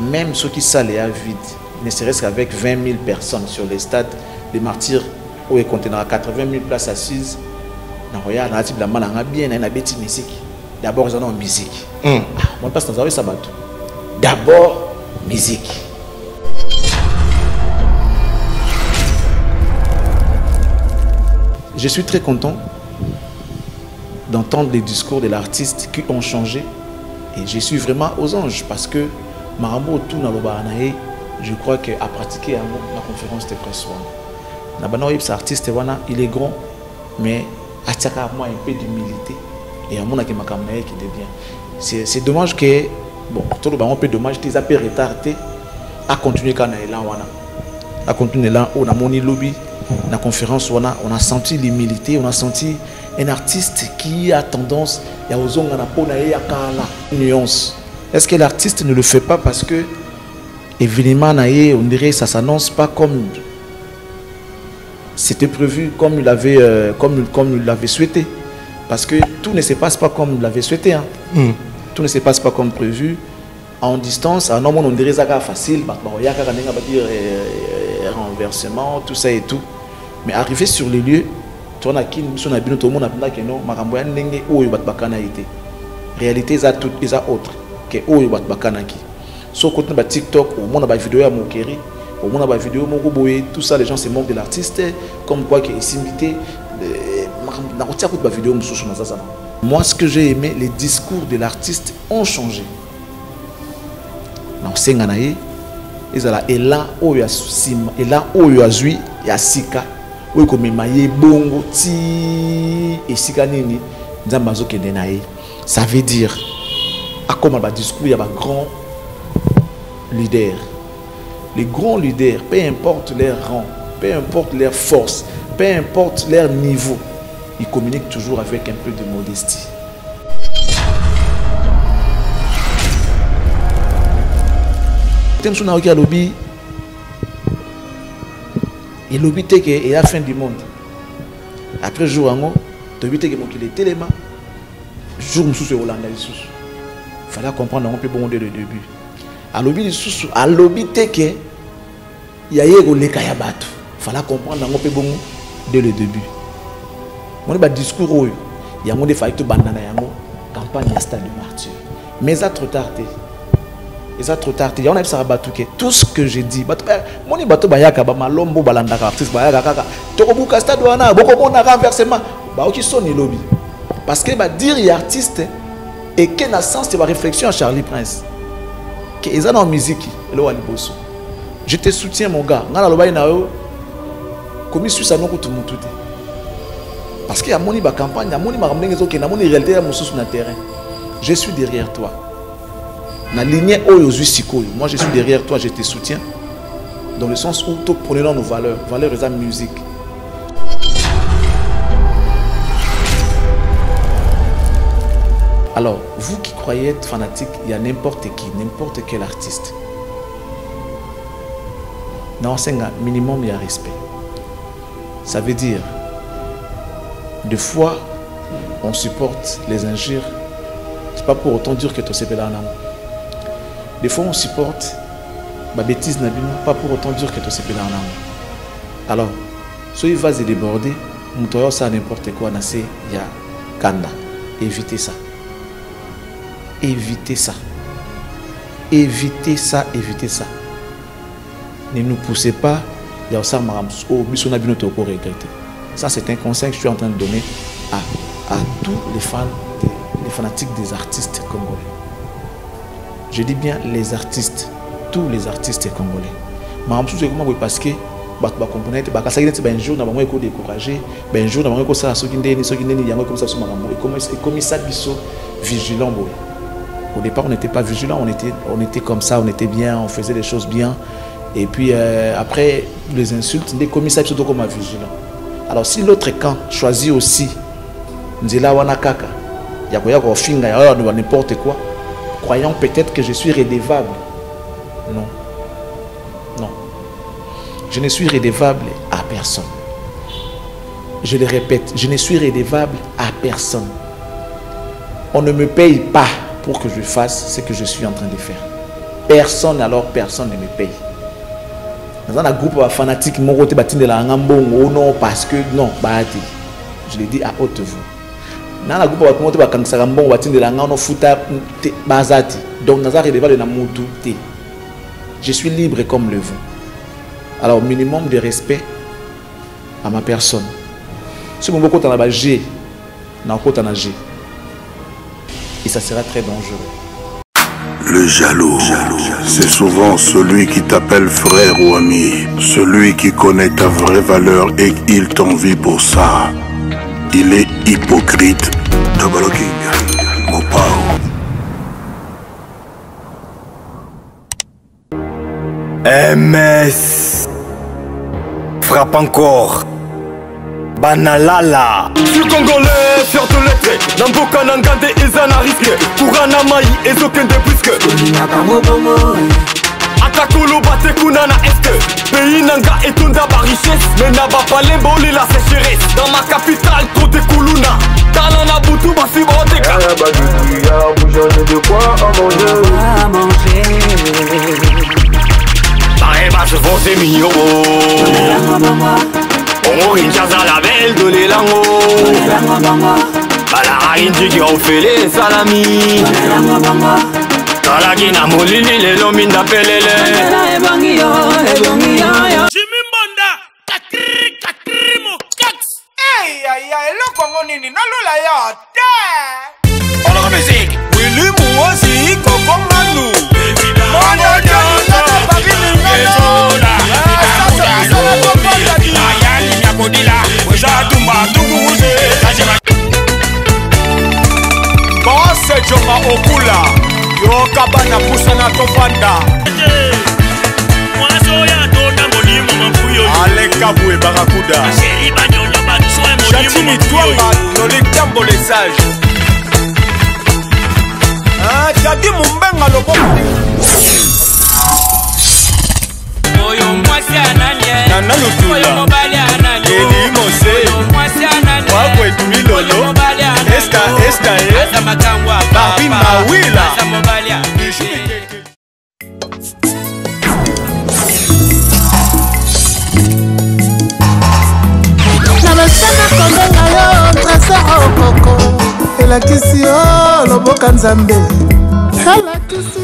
Même ceux qui salle à vide, ne serait-ce qu'avec 20 000 personnes sur les stades, les martyrs, où ils contenaient 80 000 places assises, d'abord, ils en ont musique. Moi, parce que nous avons ça. D'abord, musique. Je suis très content d'entendre les discours de l'artiste qui ont changé. Et je suis vraiment aux anges parce que je crois qu'à pratiquer la conférence de presse. Cet artiste, il est grand, mais il y a un peu d'humilité. Et il y a un monde qui devient. C'est dommage que, bon, tout le monde peut dommage, qu'ils aient retardé à continuer quand on est là. À continuer là, on a mon lobby, la conférence, on a senti l'humilité, on a senti un artiste qui a tendance à une nuance. Est-ce que l'artiste ne le fait pas parce que, évidemment, on dirait que ça ne s'annonce pas comme c'était prévu, comme il l'avait souhaité. Parce que tout ne se passe pas comme il l'avait souhaité. Hein. Tout ne se passe pas comme prévu. En distance, à on dirait que c'est facile, il y a un renversement, tout ça et tout. Mais arrivé sur les lieux, tout le monde a dit que réalité, c'est autre. Que où il va te bakanaki. Sur côté de TikTok, au moins la vidéo à Mokeri, au moins la vidéo Mokoboé, tout ça, les gens se moquent de l'artiste, comme quoi qu'il est imité. Moi, ce que j'ai aimé, les discours de l'artiste ont changé. Dans ces années, ils ont là où il y a Sima, et là où il y a Zui, il y a Sika, où comme Maye Bongo Ti et Sika Nini, Zambazo Kedenae. Ça veut dire comme un discours, il y a un grand leader. Les grands leaders, peu importe leur rang, peu importe leur force, peu importe leur niveau, ils communiquent toujours avec un peu de modestie. Et lobby est la fin du monde. Après jour en haut, lobby est le téléma, jour où c'est Hollande. Il fallait comprendre un peu bon dès le début. À l'objet il y a eu kayabato. Il fallait comprendre un peu bon dès le début. Mon discours, il y a mon défaut de bandana, campagne à Stade des Martyrs. Mais ça trop tard. Et ça trop tard. Il y a un peu tout ce que j'ai dit. Mon bateau bayaka, malombo balanda artiste bayaka kaka. Tokobu kasta douana, beaucoup on a renversement. Bah ok son il lobby. Parce que bah dire il artiste. Et quel sens de ma réflexion à Charlie Prince? Qu'ils ont en musique, je te soutiens mon gars. Comme je suis ça, parce qu'il y a mon campagne, il y a mon réalité, sur le terrain. Je suis derrière toi. La lignée Oyozusikoi. Moi, je suis derrière toi, je te soutiens. Dans le sens où tu prenais nos valeurs, valeurs de la musique. Alors, vous qui croyez être fanatique, il y a n'importe qui, n'importe quel artiste. Dans le minimum, il y a respect. Ça veut dire, des fois, on supporte les injures. C'est pas pour autant dire que tu es bel en âme. Des fois, on supporte ma bêtise, pas pour autant dire que tu es bel en âme. Alors, si il va se déborder, on peut faire n'importe quoi, il y a Kanda. Évitez ça. Évitez ça. Évitez ça, évitez ça. Ne nous poussez pas. Ça, c'est un conseil que je suis en train de donner à tous les fans, les fanatiques des artistes congolais. Je dis bien les artistes, tous les artistes congolais. Parce que un jour, on a découragé, un jour, on a comme ça, vigilant. Au départ, on n'était pas vigilant, on était comme ça, on était bien, on faisait les choses bien. Et puis après, les insultes, les commissaires, surtout comme vigilant. Alors si l'autre camp choisit aussi, Nzela Wanakaka, Yakoya Kofinga, Yakoya n'importe quoi, croyant peut-être que je suis redevable. Non. Non. Je ne suis redevable à personne. Je le répète, je ne suis redevable à personne. On ne me paye pas. pour que je fasse ce que je suis en train de faire. Personne, alors personne ne me paye. Dans un groupe fanatique, parce que non, je l'ai dit à haute voix. Dans un groupe donc je suis libre comme le vent. Alors minimum de respect à ma personne. Si mon côté en j'ai, et ça sera très dangereux. Le jaloux, c'est souvent celui qui t'appelle frère ou ami, celui qui connaît ta vraie valeur et il t'envie pour ça. Il est hypocrite. Double King, Mopao. MS. Frappe encore. Banalala. Je suis congolais, fier de l'être. Dans beaucoup d'angandais, ils en ont risqué. Courant à maï, ils aucun de plus que. Atakolo batte kunana est. Pays nanga et tunda ba richesse. Mais n'a pas les bolis la sécheresse. Dans ma capitale, côté Kuluna. Talana boutou ba si bon déca. Y'a de quoi à manger. À manger. Bah je vends des millions. On rinchasse à la belle de l'élango. Balara indique on fait les salami. Kalagina molini les lomines d'appelé les. Jimimanda, kakri kakrimo kaks. Hey aïe aïe le Congo nini nalola ya te. On a musique. Willy Mouazi Coco Manou. Mon Dieu.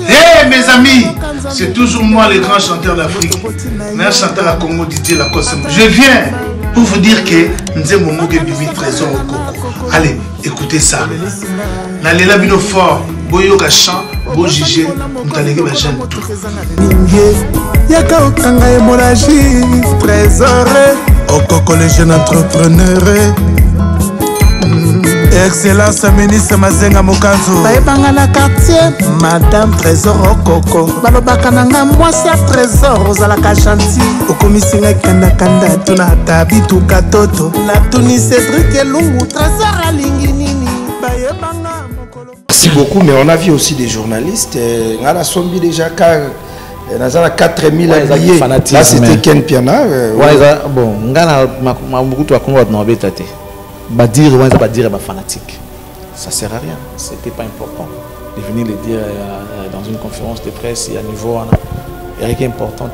Hey mes amis, c'est toujours moi le grand chanteur d'Afrique, meilleur chanteur à Congo Didier Lacoste. Je viens pour vous dire que nous aimons Momoke Bibi Trésor au Coco. Allez, écoutez ça. N'allez la bino fort, boyo kachan, bo jige, m'talege ma jeune tout. Yaka okanga hémorragie, trésor au Coco les jeunes entrepreneurs. Excellence ministre Mazenga Mokanzo. Baebanga na quartier Madame Trésor Okoko. Balobaka nanga mwasi ya Trésor ozalaka chantier. Okomisinga kanda kanda tuna tabitu katoto. La Tunisie truc elungu Trésor alingi nini. Baebanga mokolo. Merci beaucoup, mais on a vu aussi des journalistes ngala sombi déjà car dans la 4000 alliés. Là c'était Ken Piana. Ouais bon, ngala mabukutu akongo na betate. Bah dire ou pas dire bah fanatique, ça sert à rien, c'était pas important de venir le dire dans une conférence de presse et à niveau rien d'important.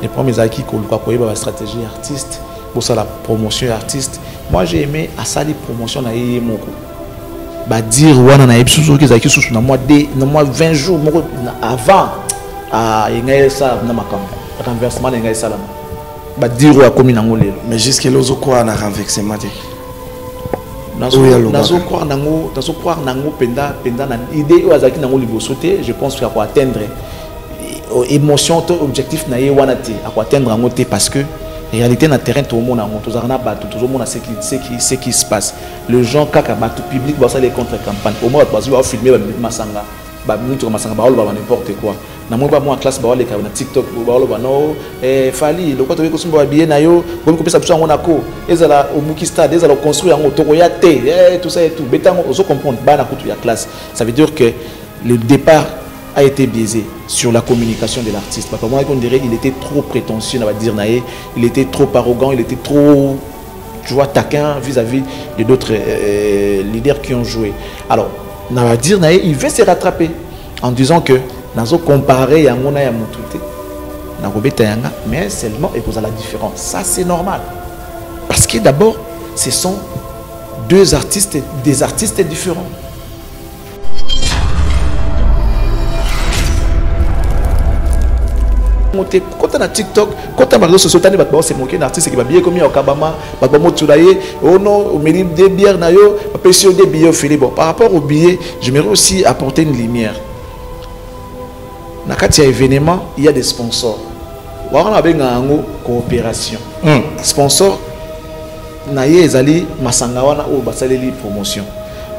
Les premiers acquis qu'on doit pour la stratégie artiste pour ça la promotion artiste. Moi j'ai aimé à ça les promotions naïe moko bah dire ou on a eu sous qui acquis sous mois des mois 20 jours avant à engager ça dans ma campagne renversement engager ça là bah dire ou à combien d'angolais mais jusqu'à l'ozo quoi on a renversement. Je pense qu'à quoi atteindre émotion, objectif, parce que la réalité, dans le terrain, tout le monde a ce qui se passe. Les gens, le public, ils ont les contre-campagnes. Au moins, ils vont filmer Masanga. N'importe quoi. Dans mon classe, ils ont TikTok, ils ont Fally, le côté où ils ont habillé, ils ont construit un autoroyate, tout ça et tout. Mais ils ont compris que la classe. Ça veut dire que le départ a été biaisé sur la communication de l'artiste. Parce que moi, on dirait qu'il était trop prétentieux, on va dire, il était trop arrogant, il était trop, tu vois, taquin vis-à-vis d'autres leaders qui ont joué. Alors, il veut se rattraper en disant que nous comparé à Mona et à Moutouté. Mais seulement il pose la différence. Ça c'est normal. Parce que d'abord, ce sont deux artistes, des artistes différents. Quand on a TikTok, quand on a réseaux sociaux, on s'est moqué d'un artiste qui va bien comme il y a au Kabama, oh non, on mérite des bières, on peut sur des billets au Philippe. Par rapport aux billets, j'aimerais aussi apporter une lumière. Dans un événement, il y a des sponsors. On a une coopération. Sponsor, on a eu Masanga ou Basaleli promotion.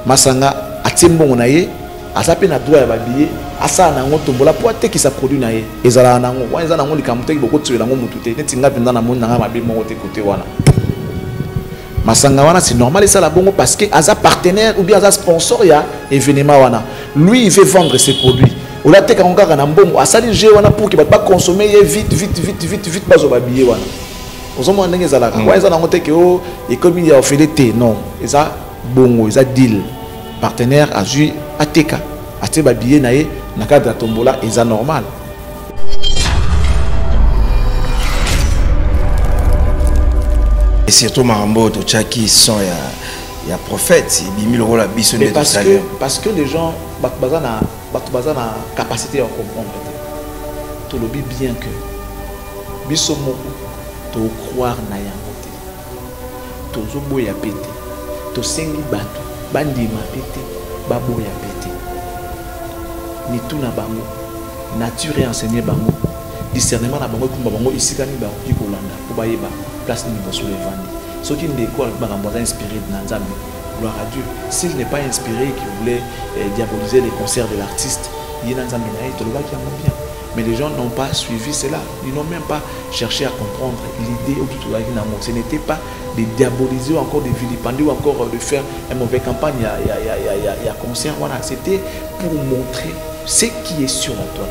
Masanga, à Timbo, on a eu à peine à droit à billets. Asa nango tombola pour te qui sa produit naie ezala nango wa ezala nango likamute boko tsuela nango mutute netinga penda na mona nga mabimo wote kote wana masanga wana c'est normal et ça la bongo parce que asa partenaire ou bien asa sponsor ya événement wana lui il veut vendre ses produits ola te kango kana mbongo asali je wana pour que ba consommer vite bazo ba billet wana ozomo ndenge ezala wa ezala nango te que o ekomi ya ofele te non esa bongo esa deal partenaire azu ateka ateba billet naie na cadre tombola eza normal. Et surtout Marambo Tchaki sont ya prophète, il bimil rôle à bisonner de salaire. Parce que les gens bazana bazana capacité à comprendre. Tout le bien que bisomo to croire na yangote. To zobo ya pété. To sengi bato bandi ma pété babo ya pété. Ni tout na bango nature et enseigner bango discernement na bango kumba bango ici kami ba ki kolanda ko bayeba place ni boso le vandi ce qui ne quoi ba ramboza inspiré de Nzambe gloire à Dieu s'il n'est pas inspiré qu'il voulait diaboliser les concerts de l'artiste il y a Nzambe naï to loba ki amo bien mais les gens n'ont pas suivi cela ils n'ont même pas cherché à comprendre l'idée ou tout la qui n'amo ce n'était pas de diaboliser ou encore de vilipender ou encore de faire une mauvaise campagne il y a concert voilà c'était pour montrer ce qui est sur la toile.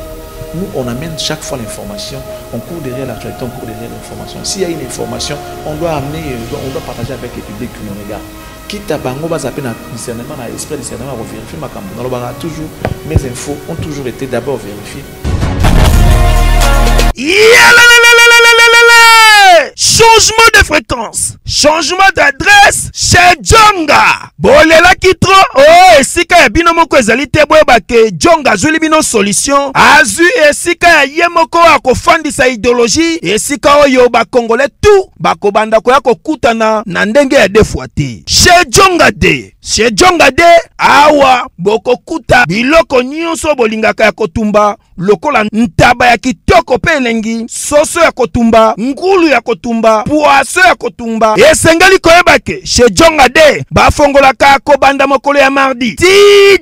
Nous, on amène chaque fois l'information, on court derrière l'actualité, on court derrière l'information. S'il y a une information, on doit amener, on doit partager avec le public qui nous regarde. Quitte à Bango, on va s'appeler discernement, l'esprit discernement, on va vérifier ma campagne. On va toujours, mes infos ont toujours été d'abord vérifiées. Changement de fréquence, changement d'adresse chez Djonga. Bolela kitro, oh esika ya bino moko ezali te boyeba ke Djonga azuli bino solution. Azu esika ya ye moko akofandisa idéologie, esika oyo ba Congolais tout bakobanda koya kokutana na ndenge ya defwa te. Chez Djonga de Chez Djonga de awa bokokuta biloko nyonso bolingaka ya kotumba lokola ntaba ya kitoko pe elengi, soso ya kotumba, ngulu ya kotumba, poaso ya kotumba. Esengeli koyeba ke Chez Djonga de bafongola ka kobanda mokolo ya mardi ti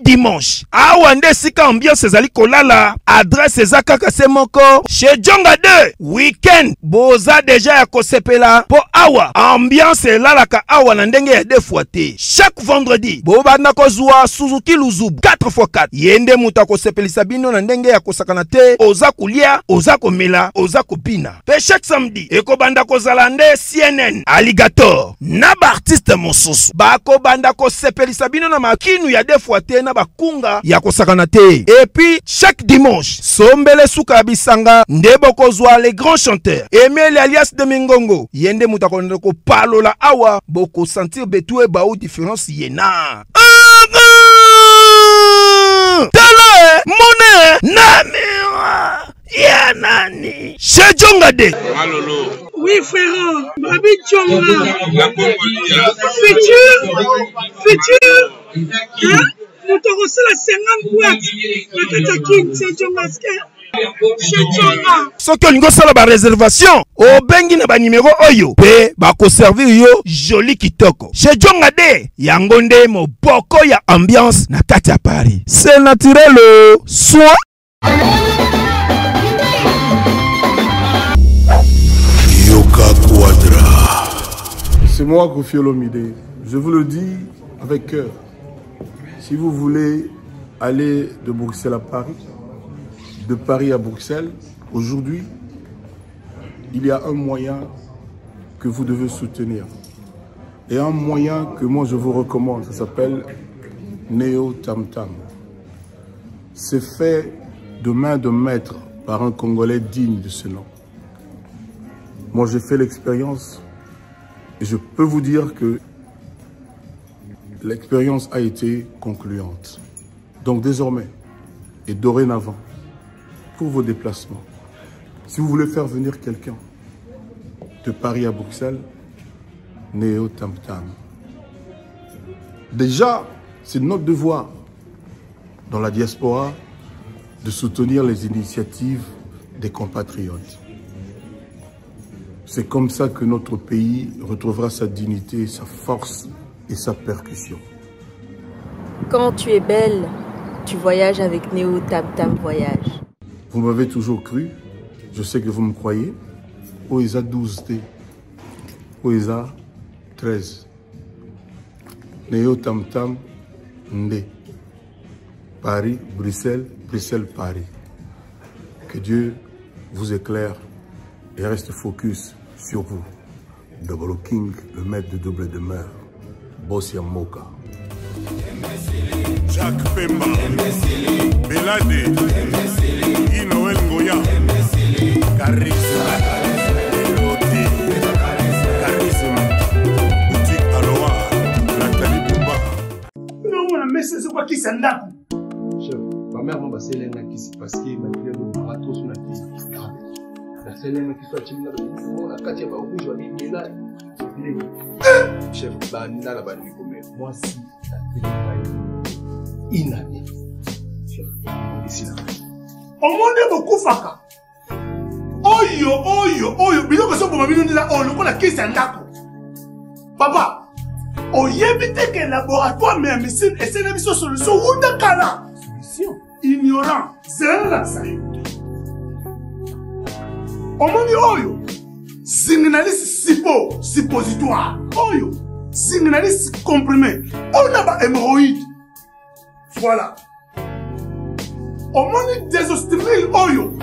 dimanche. Awa nde sika ambiance ezali kolala, adresse eza kaka se moko Chez Djonga de weekend boza deja ya kosepela po awa ambiance elalaka awa na ndenge ya defwa te. Chaque vendredi Bobana kozwa Suzuki Luzubu 4x4 yende muta kosepelisa bino na ndenge ya kosakana te oza kulia oza komela oza kopina pe chaque samedi ekobanda kozala nde CNN Alligator na ba artiste mosusu bakobanda kosepelisa bino na makinu ya defwa te na bakunga ya kosakana te et puis chaque dimanche sombele suka bisanga nde bokozwa les grands chanteurs Emile alias de Mingongo yende muta konde ko palola awa boko sentir betue bao différence yena Tala Mone Namira Yanani Chez Djonga de Malolo. Oui frérot Babi Djonga Futur Nous te recevons la 50 boîtes so que nous avons la réservation au bengi na ba numéro oyo pe bako servir yo joli kitoko Chez Djonga de yangonde mo boko ya ambiance na kati ya Paris c'est naturel soit Yoka Quadra c'est moi Koffi Olomidé je vous le dis avec cœur si vous voulez aller de Bruxelles à Paris de Paris à Bruxelles, aujourd'hui, il y a un moyen que vous devez soutenir. Et un moyen que moi je vous recommande, ça s'appelle Néo Tam Tam. C'est fait de main de maître par un Congolais digne de ce nom. Moi, j'ai fait l'expérience et je peux vous dire que l'expérience a été concluante. Donc désormais et dorénavant, pour vos déplacements, si vous voulez faire venir quelqu'un de Paris à Bruxelles, Néo Tam Tam. Déjà, c'est notre devoir dans la diaspora de soutenir les initiatives des compatriotes. C'est comme ça que notre pays retrouvera sa dignité, sa force et sa percussion. Quand tu es belle, tu voyages avec Néo Tam Tam Voyage. Vous m'avez toujours cru, je sais que vous me croyez. OESA 12D, OESA 13, Néo Tam Tam Ndé, Paris, Bruxelles, Bruxelles, Paris. Que Dieu vous éclaire et reste focus sur vous. Double King, le maître de double demeure, Bossia Moka. Jacques Pemba, Belade, Inoël Goya, Carissa. C'est quoi qui s'en a? Ma mère m'a passé l'un qui s'est passé, m'a dit le marathon sur la fille. La seule qui soit timide, la quatrième va rouge, je vais là. Chef, banana la banane, moi si, la télé, inanée. Chef, ici là. On monte beaucoup, Faka. Oyo, oyo, oyo, mais non, que ça pour ma vie, là, oh, le coup, la qui s'en a? Papa! On y évite qu'un laboratoire mais c'est une solution ou de cala. Solution ignorant, c'est là ça. On m'a dit oyo, signaliste sipo, suppositoire, oyo, signaliste comprimé, on a pas hémorroïde. Voilà. On m'a dit désostril oyo,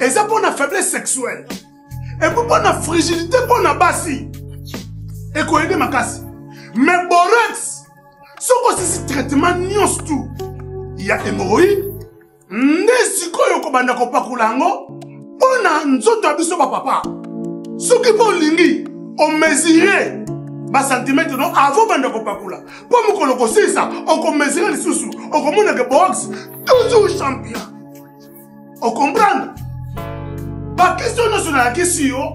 et ça pour la faiblesse sexuelle, et pour la fragilité pour la bassie, et qu'on aide ma casse. Mais borax, ce qu'on sait traitement nions tout. Il y a hémorroïdes, n'esikoyo kobanda kopakulango, on a nzoto abiso ba papa. Ce qui bon lingi, on mesurait ba centimètre non avant banda kopakula. Pour mon koloko c'est ça, on mesurait les sous-sous, on commande que borax toujours champion. On comprend? Ba question nationale question.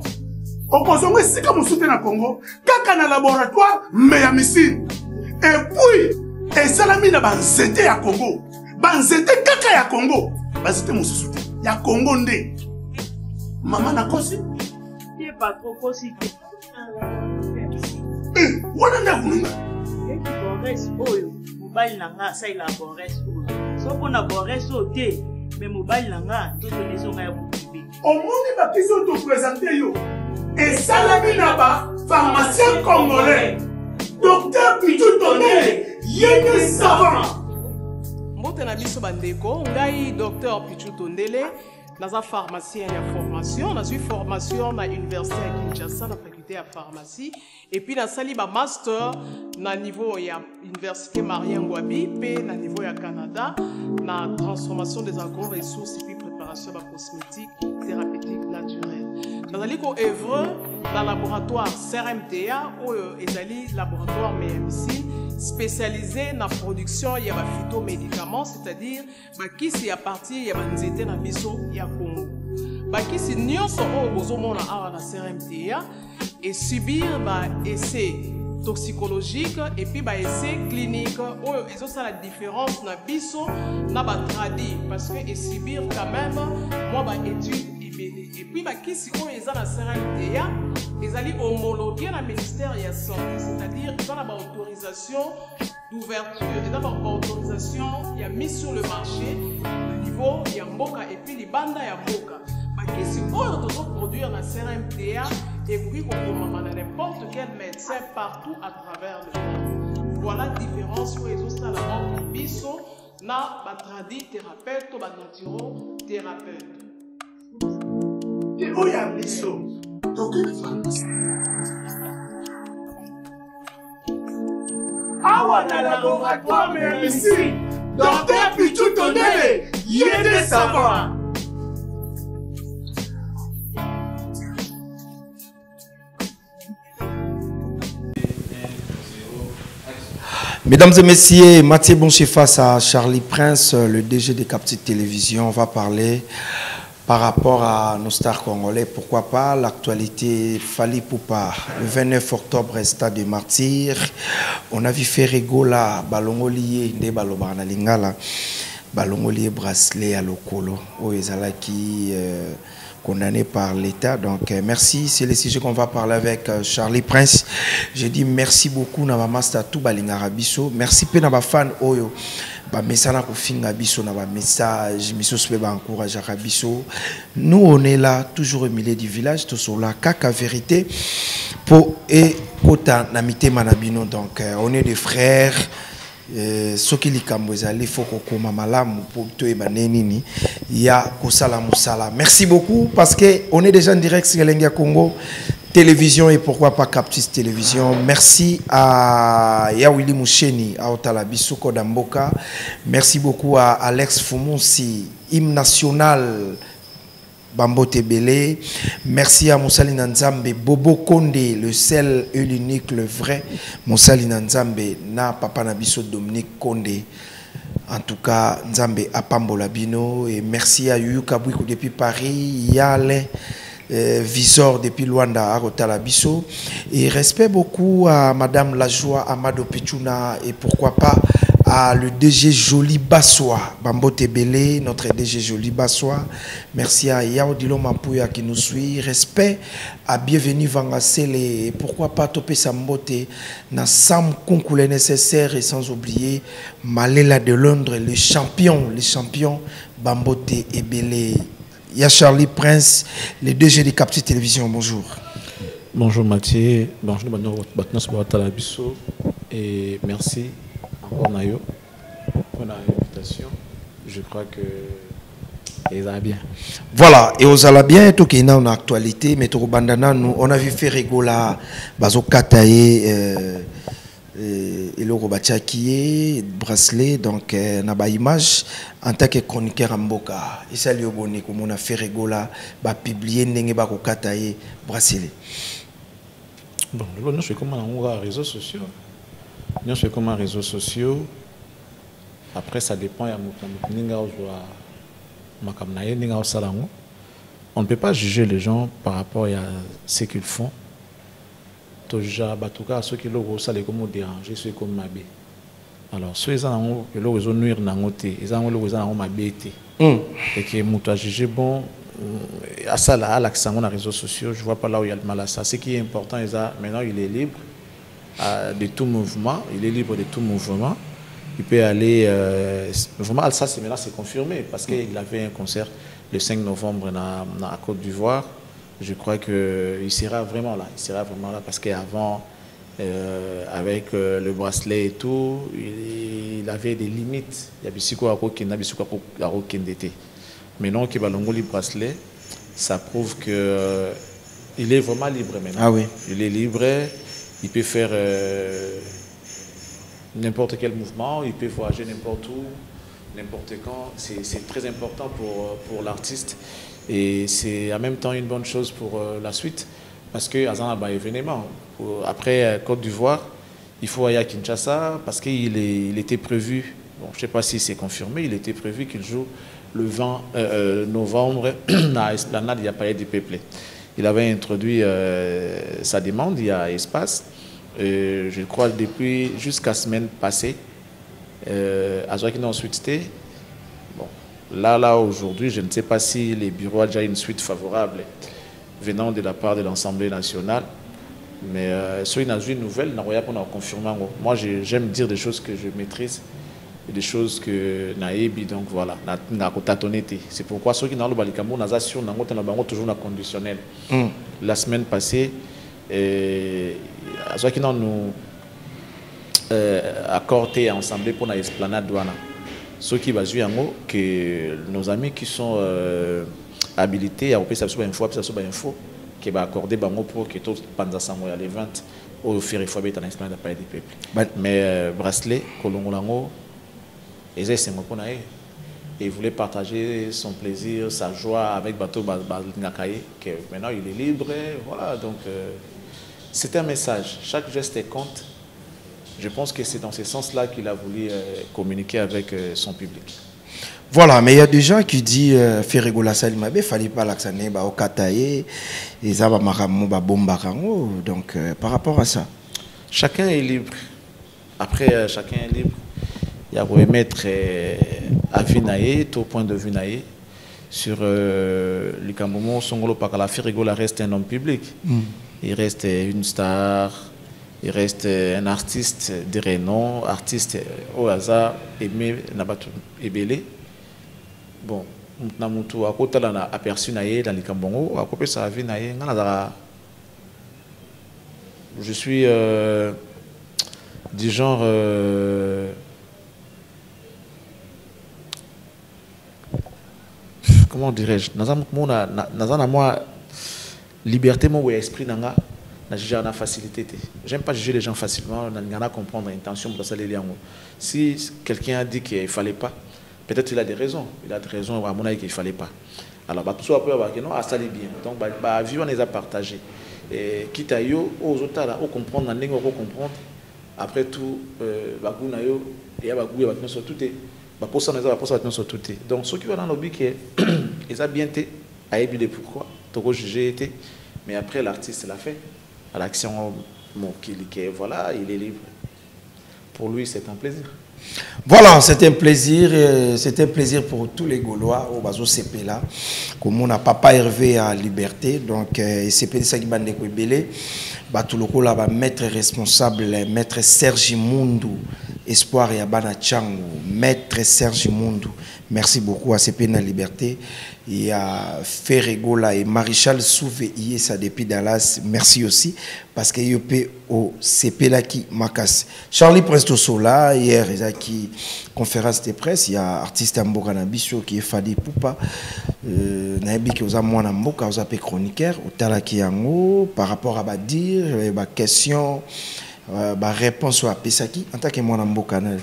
On consomme si comme soutien à Congo, kaka na laboratoire, mais à missile. Et puis, et salami na banzete à Congo. Banzete kaka à Congo. Banzete mon soutien. Ya Congo ndé. Maman na kosi. Yé pas trop kosi. Eh, wana na kununga. Eh, borres oyo. Mobile nanga, ça il a borres oyo. So qu'on a borres oyo té, mais mobile nanga, tout le maison a bouclé. Au monde ma question te présenter yo. Et Salami Naba, pharmacien congolais, docteur Pitou Tonné, Yéné Savant. Mbote na biso bandeko, ngai docteur Pitou Tonné, naza pharmacien ya formation, naza eu formation na université ya Kinshasa na faculté ya pharmacie, et puis na sali ba master na niveau ya université Marien Ngouabi, pe na niveau ya Canada, na transformation des agro-ressources et puis préparation ba cosmétique, thérapeutique naturelle. Nous allons œuvrer dans le laboratoire CRMTA ou le laboratoire MMC spécialisé dans la production de phytomédicaments, c'est-à-dire qui est à partir de l'anxiété dans le Congo. Qui est dans la CRMTA et subir des essais toxicologiques et puis des essais cliniques. Et ça, la différence dans le traduit parce que subir quand même, moi, études. Et puis, qui si on est dans la CRMTA, ils allaient homologuer le ministère de la Santé, c'est-à-dire ils ont l'autorisation d'ouverture, ils ont l'autorisation qui a mis sur le marché au niveau de Mboka et puis les bandes de Mboka. Qui si on doit produire la CRMTA et puis on peut n'importe quel médecin partout à travers le monde. Voilà la différence pour les autres dans le biso, na batradi thérapeute ou batradi thérapeute. Et où y a des choses? Donc, il faut. Awana laboratoire Messi, docteur Pichou Tonele, Yéde Sava. Mesdames et messieurs, Mathieu Bonchifas à Charlie Prince, le DG de Capti Télévision, va parler par rapport à nos stars congolais. Pourquoi pas l'actualité Fally Ipupa. Le 29 octobre, Stade des Martyrs. On a vu Ferregola, Balongolié, Nde Balobana Lingala, Balongolié bracelet à Lokolo, Oezala qui condamné par l'État. Donc merci, c'est le sujet qu'on va parler avec Charlie Prince. Je dis merci beaucoup na ba master tout balingara biso. Merci pe na ba fan oyo ba mesana ko finga biso na ba message miso pe ba encourager biso. Nous on est là toujours au milieu du village, tout sur la caca vérité pour et kota na mitema na bino. Donc on est des frères. Merci beaucoup parce qu'on est déjà en direct sur Elengi ya Congo Télévision et pourquoi pas Captis Télévision. Merci à Yawili Moucheni, à Otalabi Soko Damboka. Merci beaucoup à Alex Foumounsi, hymne national Bambo Tebele. Merci à Moussalina Nzambe, Bobo Kondé, le seul et l'unique, le vrai. Moussalina Nzambe, na papa nabiso Dominique Kondé. En tout cas, Nzambe Apambolabino. Et merci à Yuyu Kabouikou depuis Paris, Yale Visor depuis Luanda, à Rotalabiso. Et respect beaucoup à Madame Lajoie, Amado Pichuna et pourquoi pas à le DG Joli Bassoa, Bambo Tebele, notre DG Joli Bassoa. Merci à Yaodilo Mapuya qui nous suit. Respect à Bienvenue Vangasele et pourquoi pas Topé Sambote, Nassam Konkoule nécessaire et sans oublier Malela de Londres, le champion Bambo Tebele. Ya Charlie Prince, le DG de Capti Télévision, bonjour. Bonjour Mathieu, bonjour Batnos et merci. On a eu une invitation. Je crois que ils allaient bien. Voilà, et aux allaient bien, tout qui est en actualité, mais tout bandana, nous on a vu Ferregola, Bazo Kataye et le Robachaki, bracelet, donc on a une image en tant que chroniqueur en Boka. Et ça lui est bon, comme on a Ferregola, va publier Nengeba Kataye, bracelet. Bon, nous sommes comme on a les réseaux sociaux. Nous sommes comme réseaux sociaux. Après, ça dépend. On ne peut pas juger les gens par rapport à ce qu'ils font. En tout cas, ceux qui l'ont fait, ils dérangé, ceux qui l'ont fait. Alors, ceux qui l'ont fait, ils ont nuire, ils ont fait. Et qui m'ont jugé, bon, à ça, là, l'accent dans les réseaux sociaux, je ne vois pas là où il y a le mal à ça. Ce qui est important, maintenant, il est libre de tout mouvement, il est libre de tout mouvement, il peut aller vraiment, ça c'est maintenant c'est confirmé parce qu'il avait un concert le 5 novembre à Côte d'Ivoire. Je crois qu'il sera vraiment là, il sera vraiment là parce qu'avant avec le bracelet et tout, il avait des limites. Il y a Bissiko Akokenda, Bissiko Akokendete. Maintenant qu'il va le bracelet, ça prouve que il est vraiment libre maintenant. Ah oui. Il est libre. Il peut faire n'importe quel mouvement, il peut voyager n'importe où, n'importe quand. C'est très important pour l'artiste et c'est en même temps une bonne chose pour la suite parce que Azan a un événement. Après Côte d'Ivoire, il faut aller à Kinshasa parce qu'il était prévu, bon, je ne sais pas si c'est confirmé, il était prévu qu'il joue le 20 novembre à Esplanade, il n'y a pas eu de peuple. Il avait introduit sa demande, il y a espace. Je crois depuis jusqu'à semaine passée, à Zoakine en suite T. Bon, là aujourd'hui, je ne sais pas si les bureaux ont déjà une suite favorable venant de la part de l'Assemblée nationale. Mais sur une nouvelle, on a confirmé. Moi, j'aime dire des choses que je maîtrise. Des choses que naïbi donc voilà n'a cotatonneté. C'est pourquoi ceux qui n'ont pas le Cameroun n'ont assuré n'ont toujours un conditionnel. La semaine passée, ceux qui n'ont nous accordé ensemble pour la esplanade douane. Ceux qui basent un mot que nos amis qui sont habilités à opérer ça soit info qui va accorder bango pour que tout panza samoya les 20 au Ferifouabé, dans l'Institut de la Palais du Peuple. Mais Bracelet, Kolongolango, il voulait partager son plaisir, sa joie avec Bateau Nakaye, que maintenant il est libre. Voilà, donc c'est un message. Chaque geste compte. Je pense que c'est dans ce sens-là qu'il a voulu communiquer avec son public. Voilà, mais il y a des gens qui disent Ferregola Salimabe, fallait pas l'axané, bah Okataye, et ça va maramo, bah bombarango. Donc par rapport à ça, chacun est libre. Après, chacun est libre. Il y a remettre à Vinaye, tout point de vue naïe, sur le Cameroun, Songolo Pakala. Ferregola reste un homme public. Il reste une star. Il reste un artiste de renom, artiste au hasard, aimé Nabatou Ebele. Bon, Namutu a côté là aperçu naïe dans les Cambongo, à côté sa vie naïe. Je suis du genre comment dirais-je? Nazana moi liberté mon esprit nanga. J'aime pas juger les gens facilement, on a comprendre l'intention de ça. Si quelqu'un a dit qu'il ne fallait pas, peut-être qu'il a des raisons. Il a des raisons à mon avis qu'il ne fallait pas. Alors, tout ça peut avoir que non, ça allait bien. Donc, la vie, on les a partagés. Et quitte à eux, aux autres, on comprend, on comprend. Après tout, tout est. Pour ça, on a tout est. Donc, ceux qui vont dans le lobby, ils ont bien été, ils ont bien pourquoi, j'ai été. Mais après, l'artiste l'a fait. À l'action, voilà, il est libre. Pour lui, c'est un plaisir. Voilà, c'est un plaisir. C'est un plaisir pour tous les Gaulois au Bazo CP là. Comme on a Papa Hervé à Liberté, donc CP de Sagibande Kouibélé, Batouloko là, maître responsable, maître Serge Moundou, Espoir et Abana Tchangou, maître Serge Moundou. Merci beaucoup à CP de Liberté. Il y a Ferregola et Maréchal Souvé Iessa depuis Dallas. Merci aussi parce que Yopé au CP là qui Makas. Charlie Prince Tosola hier il y a qui conférence de presse. Il y a artiste Mbogana Bissot qui est Fally Ipupa. Nabi qui osa moi nambo qui osa pe chroniqueur. Otala qui yango par rapport à ba dire ba question ba réponse à Pesaki en tant que moi nambo canal.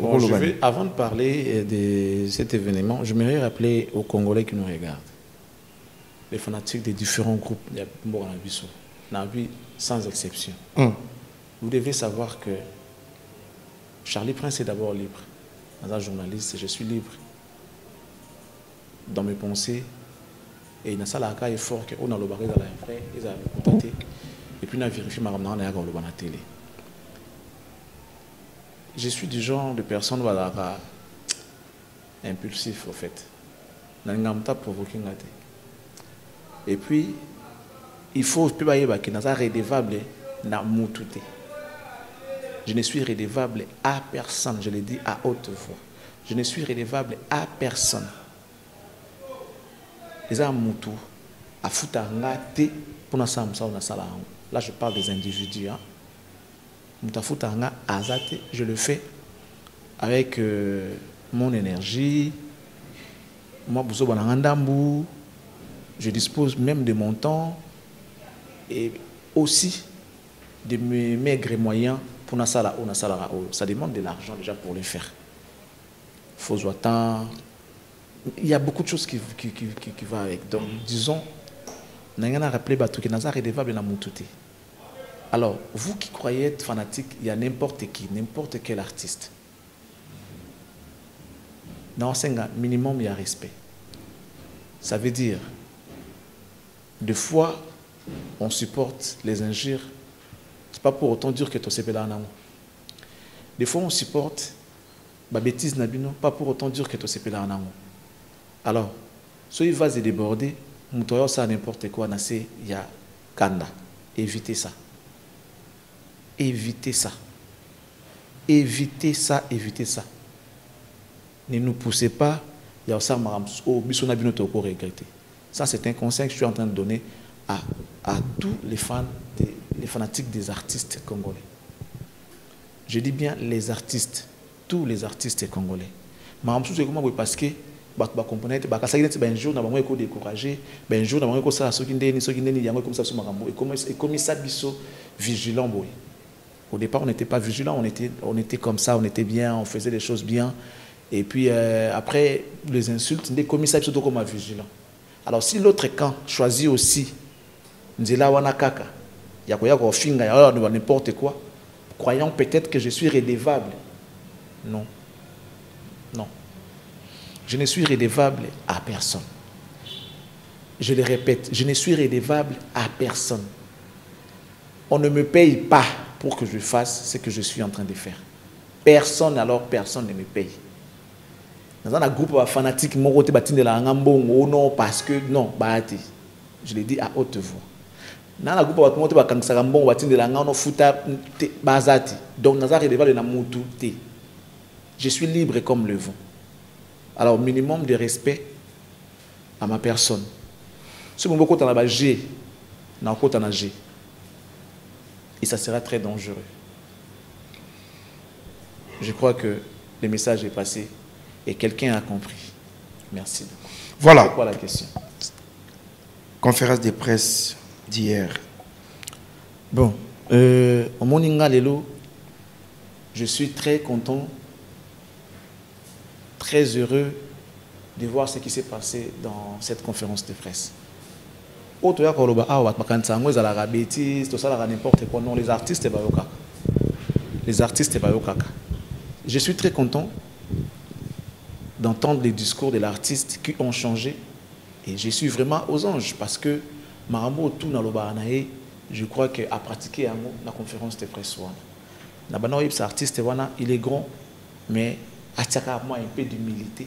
Bon, avant de parler de cet événement, je voudrais rappeler aux Congolais qui nous regardent, les fanatiques des différents groupes de Mboganabiso, sans exception. Vous devez savoir que Charlie Prince est d'abord libre. Dans un journaliste, je suis libre dans mes pensées. Et dans ça, il est fort que on a le barré dans la vraie, ils avaient contacté. Et puis, on a vérifié ma ramenée à la télé. Je suis du genre de personne impulsif, en fait. Je ne suis pas provoqué. Et puis, il faut que je sois redevable à mon tout. Je ne suis redevable à personne, je l'ai dit à haute voix. Je ne suis redevable à personne. Les amis, à foutre pour nous ensemble. Là, je parle des individus. Hein. Je le fais avec mon énergie. Moi, je dispose même de mon temps et aussi de mes maigres moyens pour la salle. Ça demande de l'argent déjà pour le faire. Il y a beaucoup de choses qui vont avec. Donc, disons, on a rappelé que nous sommes redevables dans mon tout. Alors, vous qui croyez être fanatique, il y a n'importe qui, n'importe quel artiste. Dans le minimum, il y a respect. Ça veut dire, des fois, on supporte les injures. Ce n'est pas pour autant dire que tu es là. Des fois, on supporte la bêtise, pas pour autant dire que tu es là. Alors, si il va se déborder, ça n'importe quoi, il y a Kanda. Évitez ça. Évitez ça. Évitez ça, évitez ça. Ne nous poussez pas. Ça, c'est un conseil que je suis en train de donner à tous les fans, les fanatiques des artistes congolais. Je dis bien les artistes, tous les artistes congolais. Parce que Au départ, on n'était pas vigilant, on était comme ça, on était bien, on faisait les choses bien. Et puis après, les insultes, les commissaires, surtout comme vigilant. Alors si l'autre camp choisit aussi, n'importe quoi, croyant peut-être que je suis redevable. Non. Non. Je ne suis redevable à personne. Je le répète, je ne suis redevable à personne. On ne me paye pas pour que je fasse ce que je suis en train de faire. Personne, alors personne ne me paye. Dans un groupe fanatique, non, parce que non, je l'ai dit à haute voix. Dans un groupe donc dans un redevable, je suis libre comme le vent. Alors minimum de respect à ma personne. Si mon côté là-bas, j'ai, n'a pas côté nager. Et ça sera très dangereux. Je crois que le message est passé et quelqu'un a compris. Merci. Voilà. C'est quoi la question? Conférence de presse d'hier. Bon, au Moninga Lelo, je suis très content, très heureux de voir ce qui s'est passé dans cette conférence de presse. Je suis très content d'entendre les discours de l'artiste qui ont changé et je suis vraiment aux anges parce que Marambo tout na loba anaé, je crois que à pratiquer la conférence de presse na bana oyib artiste wana il est grand mais atiaka moi un peu d'humilité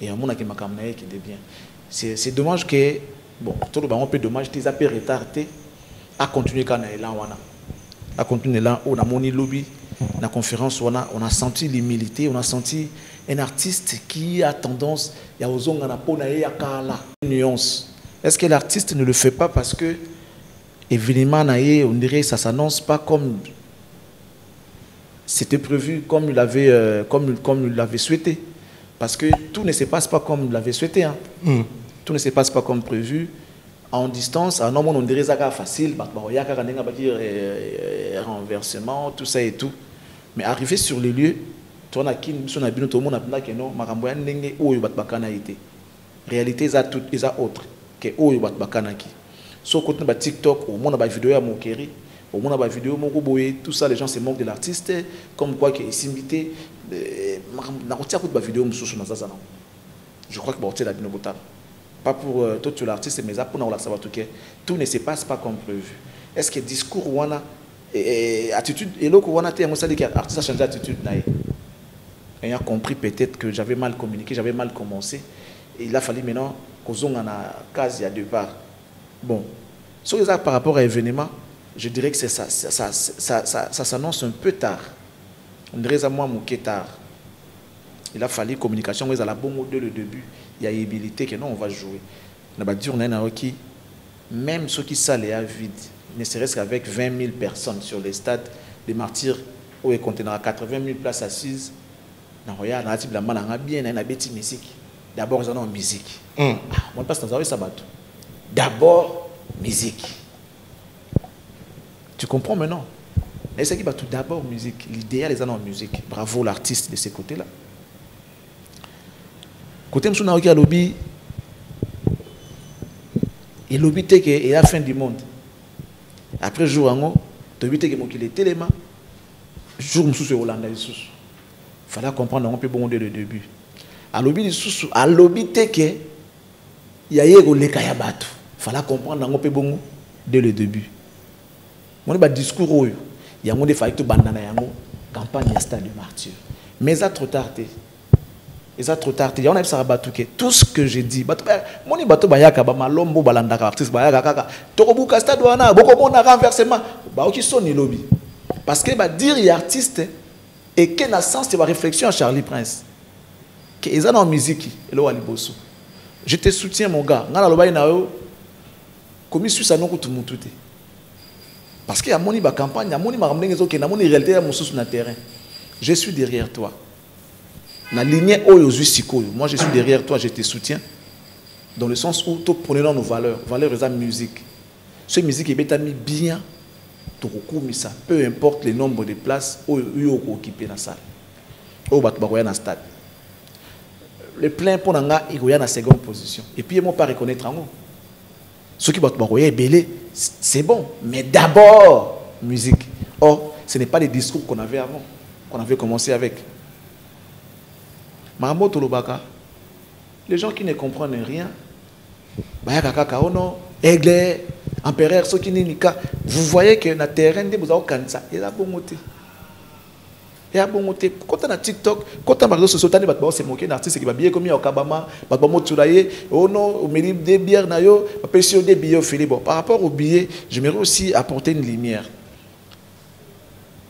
et amona ke makamna yake de bien. C'est dommage que bon, tout le monde peut dommage, tes appels retardés à continuer quand on est là, à continuer là, on a mon lobby, la conférence, on a senti l'humilité, on a senti un artiste qui a tendance, il y a aux ongles, il y a une nuance. Est-ce que l'artiste ne le fait pas parce que évidemment, on dirait ça s'annonce pas comme c'était prévu, comme il avait, comme il l'avait souhaité, parce que tout ne se passe pas comme il l'avait souhaité. Hein. Mm. Tout ne se passe pas comme prévu. En distance, à un moment, on dirait ça facile, renversement, tout ça et tout. Mais arrivé sur les lieux, tout le monde a dit non, Maramboya n'engé ou yobat bakana été. Réalité, ils a tout, ils a autre que ou yobat bakana qui. Sauf quand on a TikTok, au moins on a des vidéos à Mokeri, au moins on a des vidéos à Mokoboé, tout ça, les gens se moquent de l'artiste, comme quoi qu'il est imité. Je crois que c'est la binobotale. Pas pour tout l'artiste, mais pour nous, tout ne se passe pas comme prévu. Est-ce que le discours et l'attitude, et l'autre, l'artiste a changé d'attitude. Il a compris peut-être que j'avais mal communiqué, j'avais mal commencé. Et il a fallu maintenant qu'on ait une case à deux parts. Bon, sur les par rapport à l'événement, je dirais que ça s'annonce un peu tard. On dirait à moi, mouquet tard. Il a fallu communication, mais à la bonne dès le début. Il y a habilité que non, on va jouer. Même ceux qui salent à vide, ne serait-ce qu'avec 20 000 personnes sur les stades des Martyrs, où ils contiendra 80 000 places assises, d'abord, ils en ont musique. D'abord, musique. Tu comprends maintenant? D'abord, musique. L'idéal, ils en ont musique. Bravo l'artiste de ce côté-là. Côté Msou Naoki à lobby, il lobby est la fin du monde. Après jour en haut, lobby est qu'il est tellement jour Msou c'est Hollandais. Fallait comprendre un peu bon dès le début. À lobby du sous, à lobby que il y a eu le kayabato. Fallait comprendre un peu bon dès le début. On est bas discours où il y a mon défaut tout bandana yango campagne à Stade des Martyrs. Mais ça trop tard. Et ça trop tard. On a ça rabatouké. Tout ce que j'ai dit, moni bato bayaka ba malombo balandaka artiste bayaka kaka. Tokobuka stade wana bokomo na renversement. Ba okisoni lobby. Parce que ba dire y artiste et que na sens de ba réflexion à Charlie Prince. Que ils en musique elo aliboso. Je te soutiens mon gars. Ngala lobai na yo. Komi susa noko tumututé. Parce que y a moni ba campagne, y a moni maramlengezo ke na moni réalité ya mususu na terrain. Je suis derrière toi. La lignée Oyozui Sikoyo, moi je suis derrière toi, je te soutiens. Dans le sens où tu prenais dans nos valeurs. Valeurs, c'est la musique. Cette musique est bien, peu importe le nombre de places où ils ont occupé dans la salle. Où ils ont dans le stade. Le plein pour nous, ils sont en seconde position. Et puis, ils ne vont pas reconnaître. Ceux qui ont été c'est bon. Mais d'abord, musique. Or, ce n'est pas les discours qu'on avait avant, qu'on avait commencé avec. Mahambo Tolobaka, les gens qui ne comprennent rien, Aigle, Empereur, Sokinika, vous voyez que dans le terrain, vous avez cancer. Il y a bon moté. Il y a bon moté. Quand on a TikTok, quand on a réseau social, on se moque d'un artiste qui va bien comme il y a au Kabama, Babamo Tulaye, oh non, au milieu des bières, Nayo, Pesio des billets au Philippe. Par rapport aux billets, j'aimerais aussi apporter une lumière.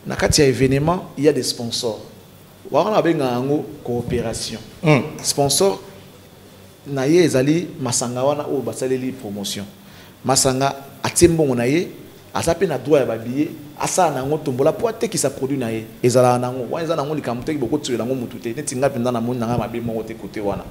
Dans les événements, il y a des sponsors. On a une coopération. Sponsor, naie ezali masanga wana o basaleli promotion. Masanga atimbo monaie, asape na droit ya babier, asa na ngoto mbola po ateki sa produit naie. Ezala na ngo, wa ezala ngo likamuteki boko tswela ngo mutute, netinga penda na mona nga mabimo ote kote wana.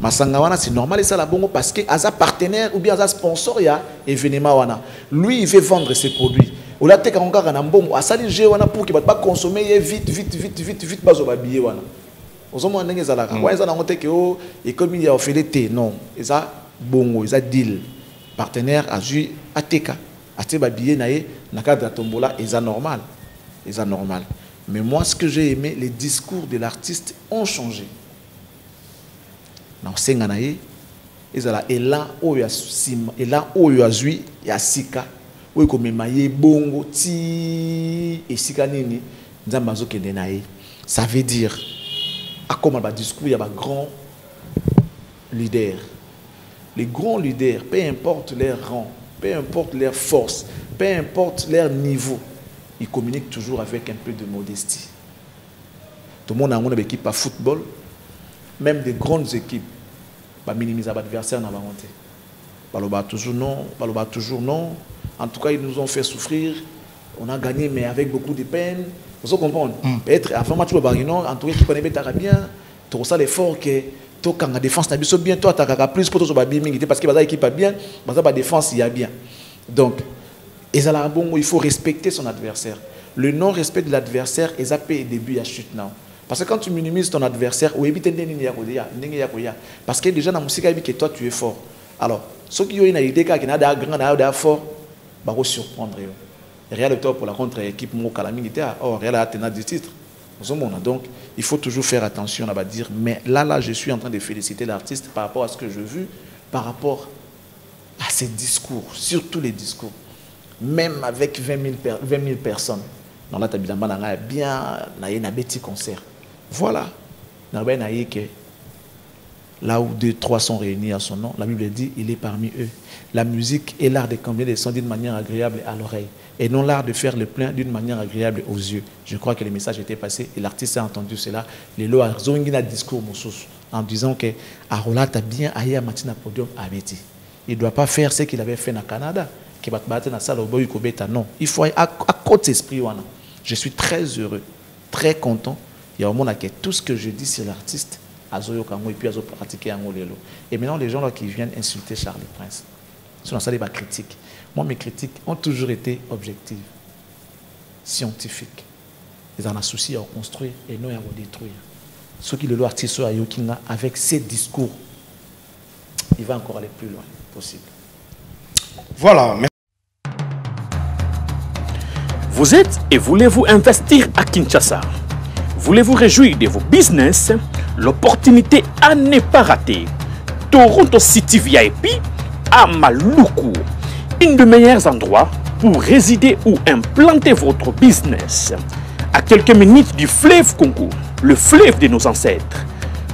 Masanga wana c'est normal ça la bongo parce que asa partenaire ou bien asa sponsor ya événement wana. Lui il veut vendre ses produits. Ola teka ngaka na mbongo, asali je wana pour que ba consommer vite bazo babier wana. Et comme il y a fait l'été, non. Ils ont bon, ils ont deal. Partenaire a joué à TK. A TK, ils ont cadre de tombola, ils ont normal. Ils ont normal. Mais moi, ce que j'ai aimé, les discours de l'artiste ont changé. Dans ce moment-là, ils ont là où ils ont joué, il y a Sika. Où ils ont mis Bongo, Ti, et Sika Nini. Ça veut dire. À comme un discours, il y a un grand leader. Les grands leaders, peu importe leur rang, peu importe leur force, peu importe leur niveau, ils communiquent toujours avec un peu de modestie. Tout le monde a une équipe à football, même des grandes équipes, ils minimisent les adversaires dans la volonté. Ils ne toujours non. En tout cas, ils nous ont fait souffrir. On a gagné, mais avec beaucoup de peine. Vous comprenez? Peut-être avant match, en tout cas, tu connais bien, tu ressens l'effort que quand la défense n'a bien, toi, tu as plus pour toi, parce que l'équipe a bien, la défense il y a bien. Donc, il faut respecter son adversaire. Le non-respect de l'adversaire est à début à chute. Parce que quand tu minimises ton adversaire, parce que déjà dans la musique, que toi, tu es fort. Alors, ceux qui ont une idée qui n'a pas grand fort, ils vont surprendre. Réal pour la contre-équipe Mokala militaire, or Réal a tenant du titre. Donc, il faut toujours faire attention à dire, mais là, je suis en train de féliciter l'artiste par rapport à ce que j'ai vu, par rapport à ses discours, surtout les discours. Même avec 20 000 personnes, dans la Tabilamba, on a bien un petit concert. Voilà. Là où deux, trois sont réunis à son nom, la Bible dit, il est parmi eux. La musique est l'art de combler les sons d'une manière agréable à l'oreille. Et non l'art de faire le plein d'une manière agréable aux yeux. Je crois que le message était passé et l'artiste a entendu cela. Les lois ont discours en disant que Arola t'a bien aillé à Matina Podium à Betty. Il ne doit pas faire ce qu'il avait fait au Canada, qui va te battre dans la salle au boy Kobeta. Non, il faut à côté esprit. Je suis très heureux, très content. Il y a au moment que tout ce que je dis sur l'artiste, et puis ils ont pratiqué en Angolelo. Et maintenant, les gens là qui viennent insulter Charlie Prince, sont dans ça des critiques. Moi, mes critiques ont toujours été objectives, scientifiques. Ils en associent à construire et non à détruire. Ceux qui le louent artiste à Yokina, avec ses discours, il va encore aller plus loin possible. Voilà. Vous êtes et voulez-vous investir à Kinshasa? Voulez-vous réjouir de vos business? L'opportunité à ne pas rater. Toronto City VIP à Maloukou. Une des meilleurs endroits pour résider ou implanter votre business. À quelques minutes du fleuve Congo, le fleuve de nos ancêtres.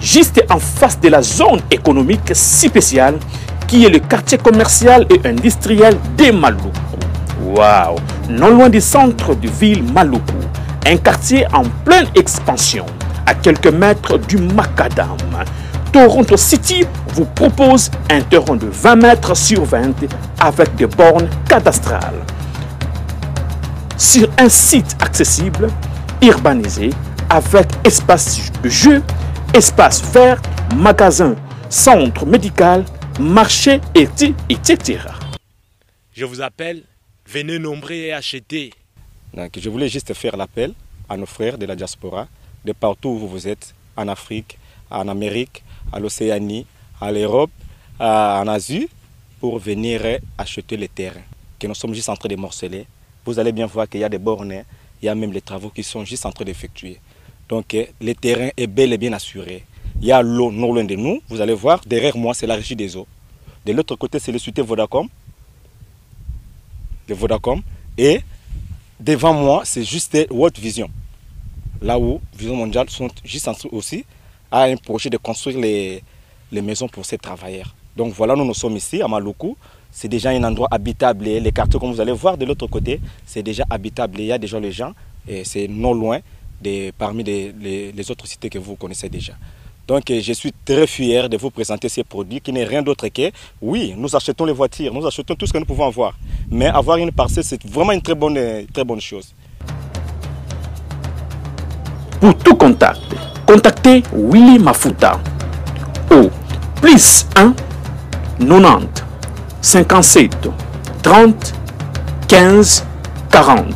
Juste en face de la zone économique spéciale qui est le quartier commercial et industriel de Maloukou. Waouh! Non loin du centre de ville Maloukou. Un quartier en pleine expansion. À quelques mètres du Macadam, Toronto City vous propose un terrain de 20 mètres sur 20 avec des bornes cadastrales. Sur un site accessible, urbanisé, avec espace de jeu, espace vert, magasin, centre médical, marché, etc. Je vous appelle, venez nombrer et acheter. Donc, je voulais juste faire l'appel à nos frères de la diaspora, de partout où vous êtes, en Afrique, en Amérique, à l'Océanie, à l'Europe, en Asie, pour venir acheter les terrains que nous sommes juste en train de morceler. Vous allez bien voir qu'il y a des bornes, il y a même les travaux qui sont juste en train d'effectuer. Donc le terrain est bel et bien assuré. Il y a l'eau non loin de nous, vous allez voir, derrière moi c'est la régie des eaux. De l'autre côté c'est le cité Vodacom, de Vodacom, et devant moi c'est juste World Vision. Là où Vision Mondiale sont juste en dessous aussi, à un projet de construire les maisons pour ces travailleurs. Donc voilà, nous sommes ici à Maloukou. C'est déjà un endroit habitable et les quartiers, comme vous allez voir de l'autre côté, c'est déjà habitable. Il y a déjà les gens et c'est non loin parmi les autres cités que vous connaissez déjà. Donc je suis très fier de vous présenter ces produits qui n'est rien d'autre que, oui, nous achetons les voitures, nous achetons tout ce que nous pouvons avoir. Mais avoir une parcelle, c'est vraiment une très bonne chose. Pour tout contact, contactez Willy Mafuta au +1 90 57 30 15 40.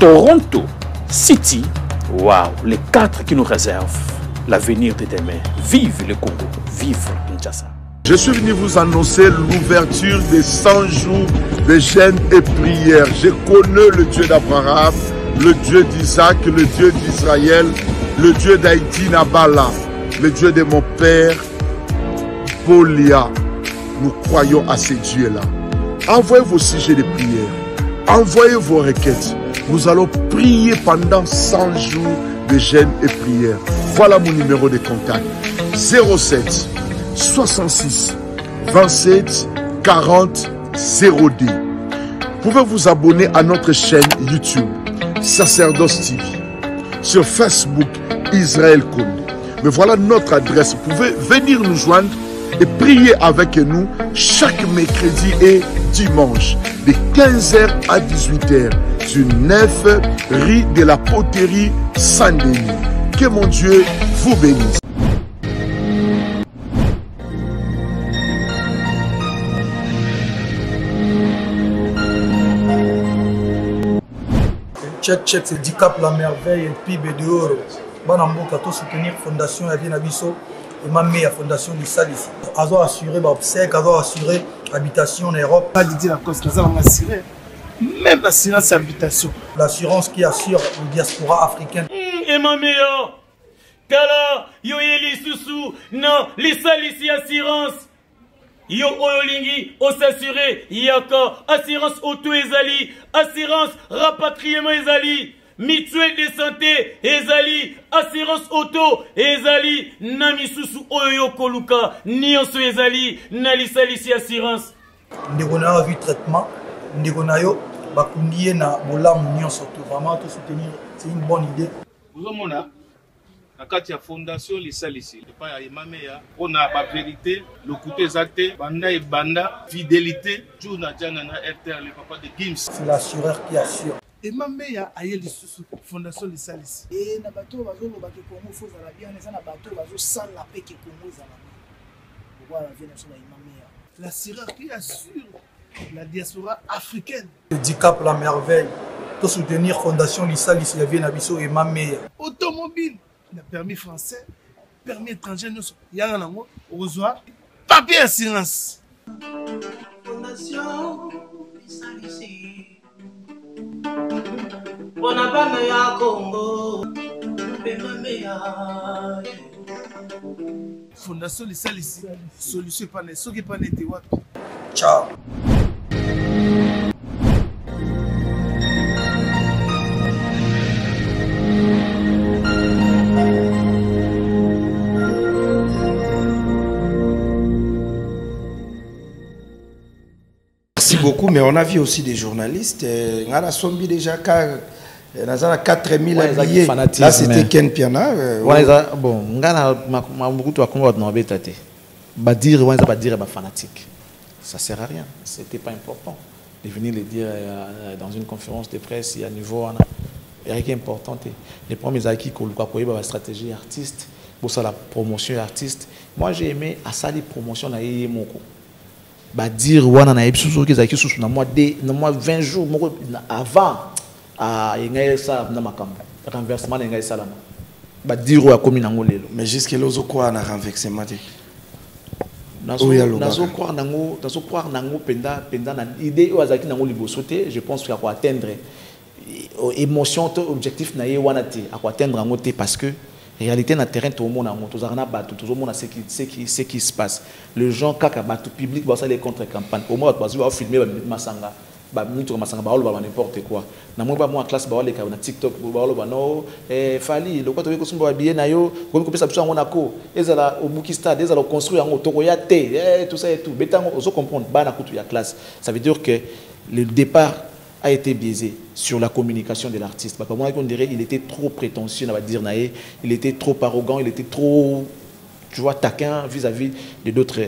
Toronto City, waouh, les 4 qui nous réservent l'avenir de demain. Vive le Congo, vive Kinshasa. Je suis venu vous annoncer l'ouverture des 100 jours de jeûne et prière. Je connais le Dieu d'Abraham, le Dieu d'Isaac, le Dieu d'Israël, le Dieu d'Haïti, Nabala, le Dieu de mon père, Bolia. Nous croyons à ces dieux-là. Envoyez vos sujets de prière. Envoyez vos requêtes. Nous allons prier pendant 100 jours de jeûne et prière. Voilà mon numéro de contact. 07 66 27 40 0D. Vous pouvez vous abonner à notre chaîne YouTube, Sacerdoce TV. Sur Facebook, Israël Congo. Mais voilà notre adresse. Vous pouvez venir nous joindre et priez avec nous chaque mercredi et dimanche de 15h à 18h sur 9 rue de la Poterie Saint-Denis. Que mon Dieu vous bénisse. Tchèque, c'est Dicap la merveille et puis Bédéor. Bon amour, à tous soutenir Fondation Avian Abisso. Et ma meilleure fondation du Salis. Ils ont assuré l'obsèque, ils ont assuré l'habitation en Europe. Pas de dire la cause qu'ils ont assuré, même l'assurance d'habitation. L'assurance qui assure le diaspora africain. Et ma meilleure, Kala, yo yeli susu, non, les Salis assurance. Yo oyolingi, on s'assurer, yaka, assurance auto ezali, assurance rapatriement ezali. Mutuelle de santé, ezali, assurance auto, ezali, namisusu oyo koluka, nionso ezali, nalisali assurance. Ndegonayo vu traitement, ndegonayo, bakundiye na bolamu nionso tout, vraiment tout soutenir, c'est une bonne idée. Vous omona, na kati ya fondation lisalisi, epa ya imameya, on a ba vérité, lokuté zate, banda et banda, fidélité, jouna janana RTL, le papa de Gims. C'est l'assureur qui assure. Et ma meilleure aïe les sous fondation les salis. Et na bateau bazo le bateau Congo faut à la bien les na bateau bazo sans la paix que Congo ça la. Voilà la vie nationale ma meilleure. La sirène qui assure la diaspora africaine. Le handicap la merveille. Pour soutenir fondation les salis la vie na biso et ma meilleure. Automobile, le permis français, permis étranger nous ya na ngo ozoa papier assurance. Fondation les salis. On n'a pas meilleur Congo, mais meilleur. Fondation les Salis, solution panne, ce qui panne était what? Ciao. Beaucoup, mais on a vu aussi des journalistes. On a sombi déjà car on a 4000 alliés. Là, c'était Ken Piana. Bon, on a beaucoup de Congolais dans la tête. Bah dire, on va dire, bah fanatique. Ça sert à rien. C'était pas important de venir le dire dans une conférence de presse. Il y a niveau, est importante. Les premiers acquis qu'on a pour la stratégie artiste, pour la promotion artiste. Moi, j'ai aimé à ça les promotions na yemoko. Bah dire ouais na yebsu sur qui acquis sur na moi des na moi 20 jours avant à engager ça na makambo. Renversement engager ça là. Bah dire ouais comme nango lelo. Mais jusqu'à l'ozo quoi na renversement de. Nazo croire nango pendant na idée ou azaki nango liboso te, je pense qu'il faut atteindre émotion to objectif na yewana te, à atteindre nango te parce que réalité na terrain tout le monde ce qui se passe le gens kaka bato public ba ça les contre campagne au moins ba filmer masanga ba minute masanga ba ba n'importe quoi na moi ba moi classe ba les na TikTok ba ba no Fally le quoi to ko sumba ba bien na yo ko pesa biso ngona ko ezala au Muki Stade ezala construire ngo to ya te tout ça et tout betango oso comprendre ba na kutu ya classe ça veut dire que le départ a été biaisé sur la communication de l'artiste. Moi, on dirait qu'il était trop prétentieux, on va dire, il était trop arrogant, il était trop, tu vois, taquin vis-à-vis de d'autres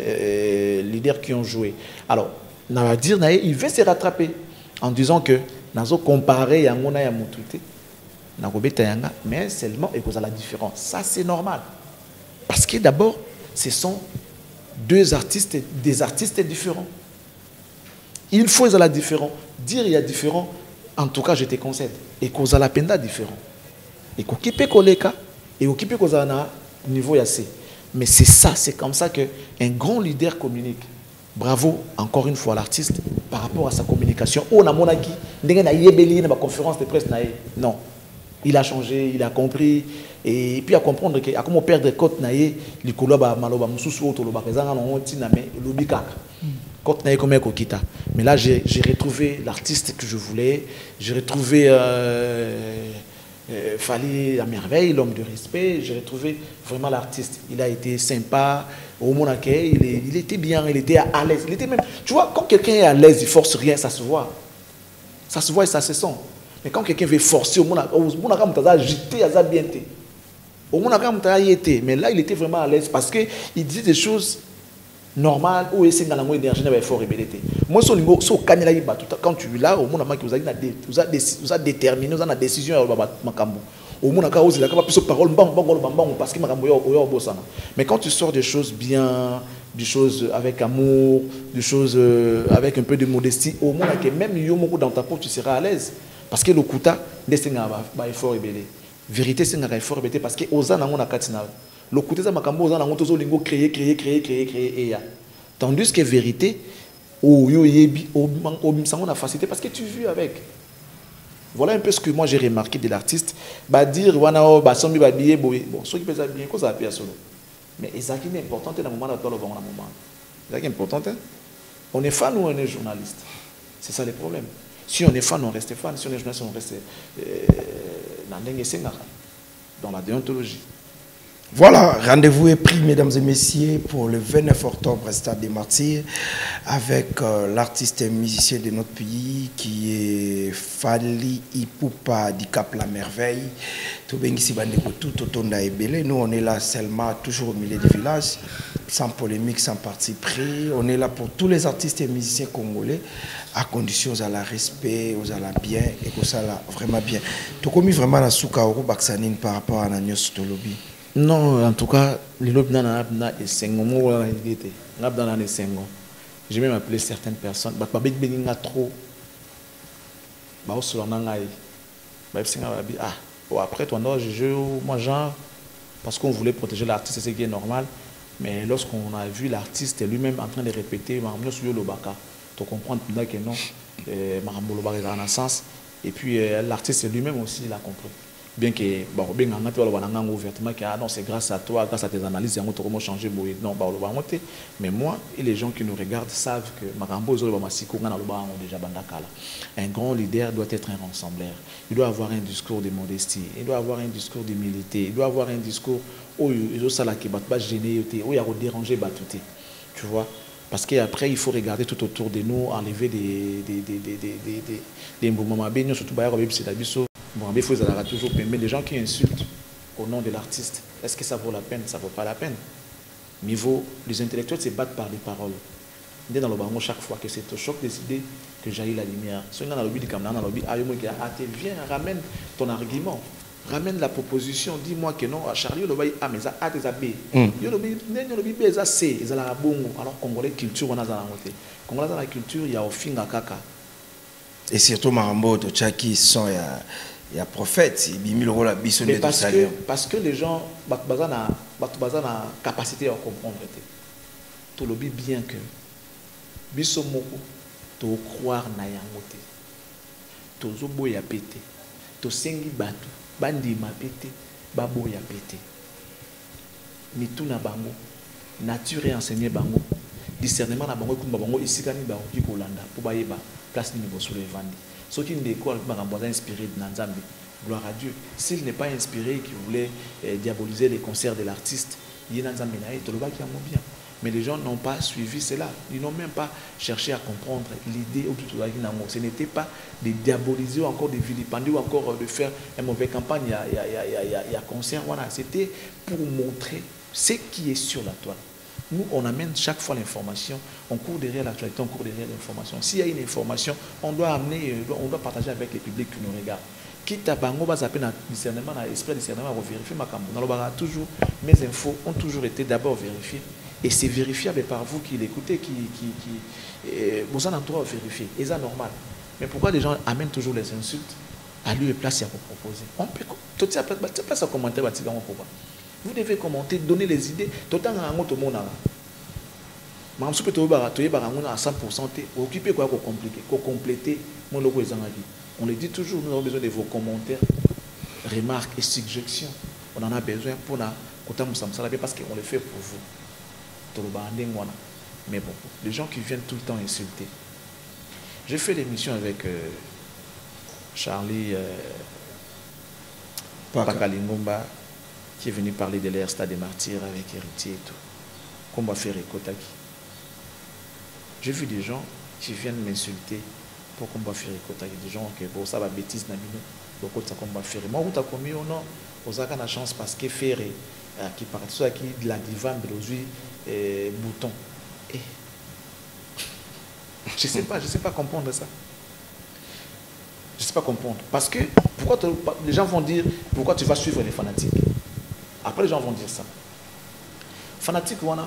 leaders qui ont joué. Alors, on va dire, il veut se rattraper en disant que, nazo comparé à Mona et à Moutouté, mais seulement, il cause la différence. Ça, c'est normal. Parce que d'abord, ce sont deux artistes, des artistes différents. Il faut aller différent. Dire il y a différent, en tout cas je te concède. Et qu'on a la peine différent. Et qu'on peut coller et qu'on peut qu'on a niveau assez. Mais c'est ça, c'est comme ça qu'un grand leader communique. Bravo encore une fois à l'artiste par rapport à sa communication. Oh, na monaki, ndenge na yebeli na conférence de presse na ye. Non. Il a changé, il a compris. Et puis à comprendre que à comment perdre côte na ye, likoloba maloba mususu otoloba kazanga non tina mais lobikaka. Mais là, j'ai retrouvé l'artiste que je voulais, j'ai retrouvé Fally à merveille, l'homme de respect, j'ai retrouvé vraiment l'artiste. Il a été sympa, au Monaco, il était bien, il était à l'aise. Tu vois, quand quelqu'un est à l'aise, il ne force rien, ça se voit. Ça se voit et ça se sent. Mais quand quelqu'un veut forcer, au Monaco, il a agité, il a bien été. Au Monaco, il a été. Mais là, il était vraiment à l'aise parce qu'il disait des choses normal ou essayer dans la moindre énergie n'avait fort rébellité moi son niveau son canal il bat tout quand tu là au moment que vous avez vous a déterminé vous a la décision au moment quand vous avez plus de paroles bang parce que makambo yo bosana mais quand tu sors des choses bien des choses avec amour des choses avec un peu de modestie au moment que même yo moko dans ta peau tu seras à l'aise parce que le kuta desenga ba fort rébellé vérité c'est un fort rébellé parce que ozana on a katina le côté de Makambo, on a toujours créé, et tandis que vérité, on a facilité parce que tu vis avec. Voilà un peu ce que moi j'ai remarqué de l'artiste. Bah dire, wana o, bah sombi bah billet, bon, ceux qui peuvent bien, quoi ça appuie à solo. Mais Isaac est important dans le moment d'attendre le moment. Isaac est important. On est fan ou on est journaliste. C'est ça le problème. Si on est fan, on reste fan. Si on est journaliste, on reste dans la déontologie. Voilà, rendez-vous est pris, mesdames et messieurs, pour le 29 octobre, Stade des Martyrs, avec l'artiste et musicien de notre pays, qui est Fally Ipupa du Cap La Merveille. Tout nous, on est là seulement, toujours au milieu du village, sans polémique, sans parti pris. On est là pour tous les artistes et musiciens congolais, à condition aux la respect, aux la bien, et que ça la vraiment bien. Tout comme vraiment la soukaoro Baksanine par rapport à Nanios Tolobi. Non, en tout cas, j'ai même appelé certaines personnes. Après, moi, genre, parce qu'on voulait protéger l'artiste, c'est ce qui est normal. Mais lorsqu'on a vu l'artiste lui-même en train de répéter, tu comprends que non, il a un sens. Et puis, l'artiste lui-même aussi, il a compris. Bien que, bon, bien tu vois, ouvertement que ah non, c'est grâce à toi, grâce à tes analyses, il y a comment changer, non, bah, mais moi et les gens qui nous regardent savent que Makambo, déjà bandakala. Un grand leader doit être un rassembleur. Il doit avoir un discours de modestie, il doit avoir un discours d'humilité, il doit avoir un discours où il y a ça qui bat gêné, où il y a dérangé, tu vois. Parce qu'après, il faut regarder tout autour de nous, enlever des mouvements bénis, surtout bon, il faut toujours permettre les gens qui insultent au nom de l'artiste. Est-ce que ça vaut la peine? Ça ne vaut pas la peine. Les intellectuels se battent par des paroles. dans le bango chaque fois que c'est au choc des idées que jaillit la lumière. Si on a lobby du Cameroun, on a lobby viens, ramène ton argument, ramène la proposition, dis-moi que non, Charlie, le bail A, mais ça A, ça B. Le bail B, ça C, ça la bongo. Alors Congolais culture, on a ça la montée. Congolais dans la culture, il y a au fin à caca. Et surtout Marambo, de Tchaki, sont il y a prophète, il y a 1000 € la bisonne de salaire. Parce que les gens, ils ont la capacité à comprendre. Tout le bien que bisomoko to croire na yangote to zoboya pété to sengi batu bandi ma pété baboya pété mitu na bango nature et enseigner bango discernement na bango kumba bango isikani bango ki kolanda po bayeba place ni boso le vandi so ki ndeko ba mboza inspiré de Nzambe gloire à Dieu s'il n'est pas inspiré qui voulait diaboliser les concerts de l'artiste yena Nzambe na to loba ki amo bien. Mais les gens n'ont pas suivi cela. Ils n'ont même pas cherché à comprendre l'idée. Ce n'était pas de diaboliser ou encore de vilipender ou encore de faire une mauvaise campagne. Il y a concert. Voilà. C'était pour montrer ce qui est sur la toile. Nous, on amène chaque fois l'information. On court derrière l'actualité, on court derrière l'information. S'il y a une information, on doit amener, on doit partager avec le public qui nous regarde. Quitte à bango, bas à peine discernement, esprit discernement, on vérifie ma campagne. Toujours mes infos ont toujours été d'abord vérifiées. Et c'est vérifiable par vous qui l'écoutez, vous en avez droit à vérifier. Et ça, normal. Mais pourquoi les gens amènent toujours les insultes à lui et place à vous proposer? On peut tout ça place à commenter. Vous devez commenter, donner les idées. Tout le monde tout le monde. Mais si vous avez à 100%, vous occupez quoi pour compliquer, pour compléter mon logo et zanagi. On le dit toujours, nous avons besoin de vos commentaires, remarques et suggestions. On en a besoin pour nous, parce qu'on le fait pour vous. Mais bon, les gens qui viennent tout le temps insulter. J'ai fait l'émission avec Charlie Pakalingomba qui est venu parler de l'ère Stade des Martyrs avec Héritier et tout. Combat Ferré Kotaki. J'ai vu des gens qui viennent m'insulter pour Combat Ferré Kotaki. Des gens qui, bon, ça va bêtise, Namino, donc ça Combat Ferré. Moi, tu as commis ou non, Osaka n'a chance parce que Ferré, qui parle de ça, qui de la divan, de l'osui. Et bouton. Et... Je ne sais pas comprendre ça. Je ne sais pas comprendre. Parce que pourquoi les gens vont dire pourquoi tu vas suivre les fanatiques. Après les gens vont dire ça. Fanatique on a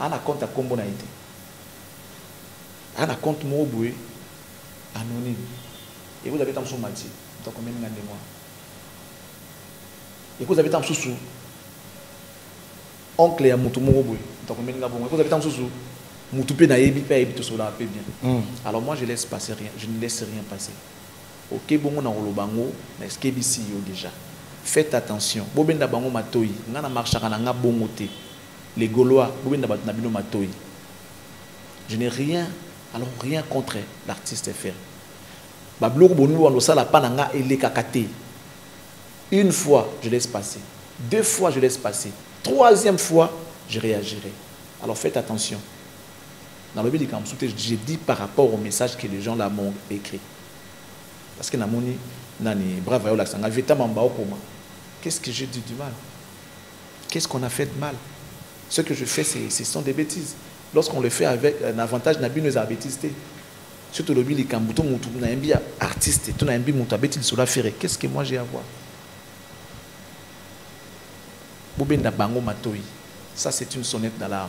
un compte à Combo Naïté. Un compte Moboué anonyme. Et vous avez tant sous Mati. Donc combien de mois? Et vous avez tant sous sous. Oncle ya mutu moboué. Donc, alors moi, je ne laisse passer rien. Je ne laisse rien passer. Ok, bon, on a le bango, mais ce qui est ici déjà. Faites attention. Bobenda bango matoi, ngana marcha kananga bongote. Les Gaulois, bobenda batu nabino matoi. Je n'ai rien, alors rien contre l'artiste FR. Bablo bonu wano sala pananga ele kakate. Une fois, je laisse passer. Deux fois, je laisse passer. Troisième fois, je réagirai. Alors faites attention. Dans le but, j'ai dit par rapport au message que les gens là m'ont écrit. Parce que Namoni, Nani, bravo, qu'est-ce que j'ai dit du mal? Qu'est-ce qu'on a fait de mal? Ce que je fais, ce sont des bêtises. Lorsqu'on le fait avec un avantage, Nabi nous a bêtisé. Surtout le but, il y a un artiste, tout n'a pas bêtise sur la ferrée. Qu'est-ce que moi j'ai à voir? Bobenda bango matoi. Ça, c'est une sonnette d'alarme.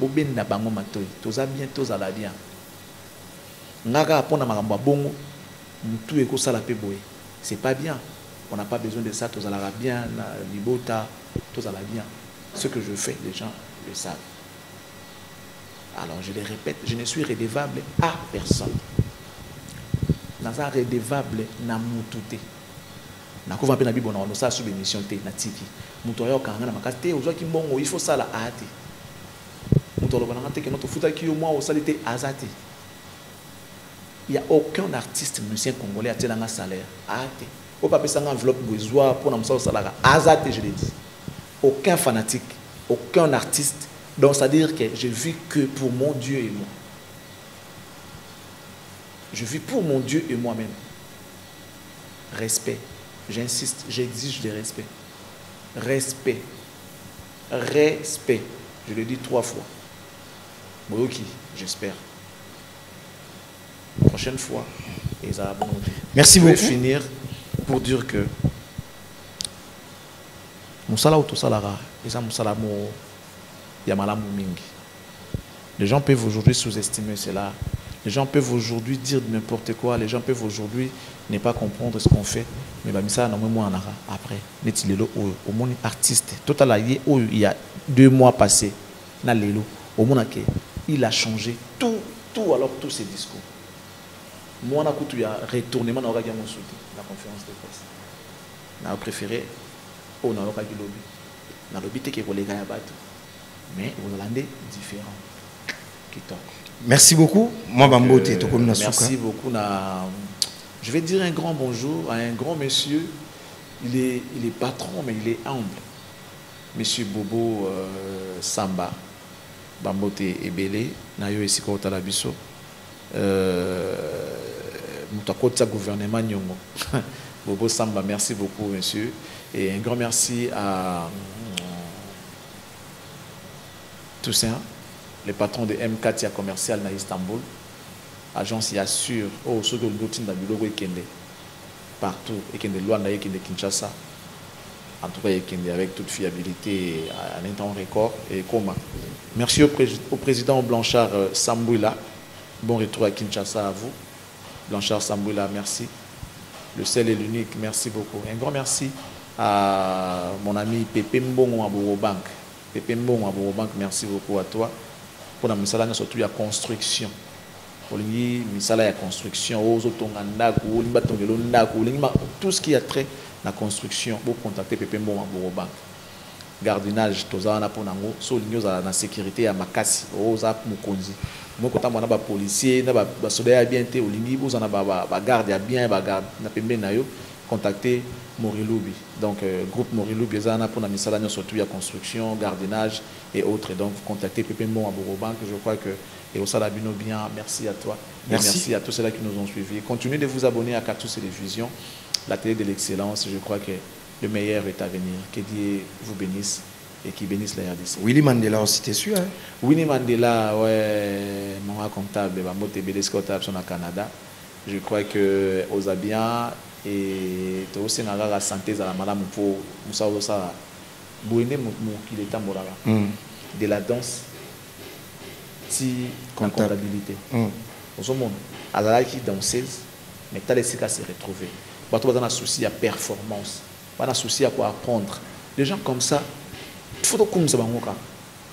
Bobenda bango matoi. Toza bien, toza la bien. Naga apona maramba bongo. Moutou eko salape boe. C'est pas bien. On n'a pas besoin de ça. Toza la bien, libota, toza la bien. Ce que je fais, les gens le savent. Alors, je le répète, je ne suis redevable à personne. Naza redevable na moutouté. Na ko vampena bibo na ça sous émission té na tiki muto ya okanga na makate ozaki mbongo il faut ça la ati muto lo bananga té que notre futa ki yo moi osalité azati. Il y a aucun artiste musicien congolais a telanga salaire ati o pa pesa nga enveloppe besoin pour na musa osala azati. Je l'ai dit, aucun fanatique, aucun artiste. Donc ça veut dire que je vis que pour mon Dieu et moi. Je vis pour mon Dieu et moi-même. Respect. J'insiste, j'exige des respects. Respect. Respect. Je le dis 3 fois. Boyoki, j'espère. Prochaine fois, ils ont abondé. Merci beaucoup. Je vais finir pour dire que Moussala ou Tosalara, ils ont Moussala Mou, Yamala Mouming. Les gens peuvent aujourd'hui sous-estimer cela. Les gens peuvent aujourd'hui dire n'importe quoi. Les gens peuvent aujourd'hui ne pas comprendre ce qu'on fait. Mais ça, non, moi, on aura après. Au monde artiste, total, il y a 2 mois passés, au monde, il a changé tout, tout, alors tous ses discours. Moi, il y a un retournement dans la conférence de presse. Je préféré au lobby. Dans le lobby, il y a des gens qui ont mais les Hollandais différents. Merci beaucoup. Moi, merci beaucoup. Je vais dire un grand bonjour à un grand monsieur. Il est patron, mais il est humble. Monsieur Bobo Samba, Bambote Ebele, Nayo Esika Otalabiso, Moutakotsa gouvernement Nyongo. Bobo Samba, merci beaucoup, monsieur. Et un grand merci à Toussaint, le patron de M4 commercial à Istanbul, agence Yassure, au Sodo Goutine d'Abilogo Ekende, partout, Ekende Luanda, Ekende Kinshasa, en tout cas Ekende avec toute fiabilité en un temps record et commun. Merci au président Blanchard Sambouila, bon retour à Kinshasa à vous. Blanchard Sambouila, merci. Le seul et l'unique, merci beaucoup. Un grand merci à mon ami Pepe Mbongo Abourobank. Pepe Mbongo Abourobank, merci beaucoup à toi. Pour la misala, surtout la construction. Pour la construction, tout ce qui a trait à la construction, pour contacter Pepe Mbongo Abourobank. Gardinage, tozana pour nango, soulignons à la sécurité à Makassi, aux apes Mukonzi. Moi, quand on a des policiers, des soldats bien, des olingi, vous en avez des gardes bien, des gardes, n'a pas bien nayo, contactez Moriloubi. Donc, groupe Moriloubi, ils en a pour la misala, surtout la construction, gardiennage et autres. Donc, contactez Pepe Mbongo Abourobank. Je crois que et au Salabino bien. Merci à toi. Merci. Merci à tous ceux qui nous ont suivis. Continuez de vous abonner à Quartier Télévision, la télé de l'excellence. Je crois que le meilleur est à venir. Que Dieu vous bénisse et qu'il bénisse la RDC. Winnie Mandela aussi, t'es sûr hein? Winnie Mandela, ouais, mon comptable, son à Canada. Je crois que aux Abiens et aussi dans la santé, à la madame pour Moussa Osa, Bouéné Moukileta Morala, de la danse, si comptabilité. Au monde, à la qui danseuse, mais t'as laissé qu'à se retrouver. Bah, tu as un souci à performance. Pas de souci à quoi apprendre. Des gens comme ça, il faut que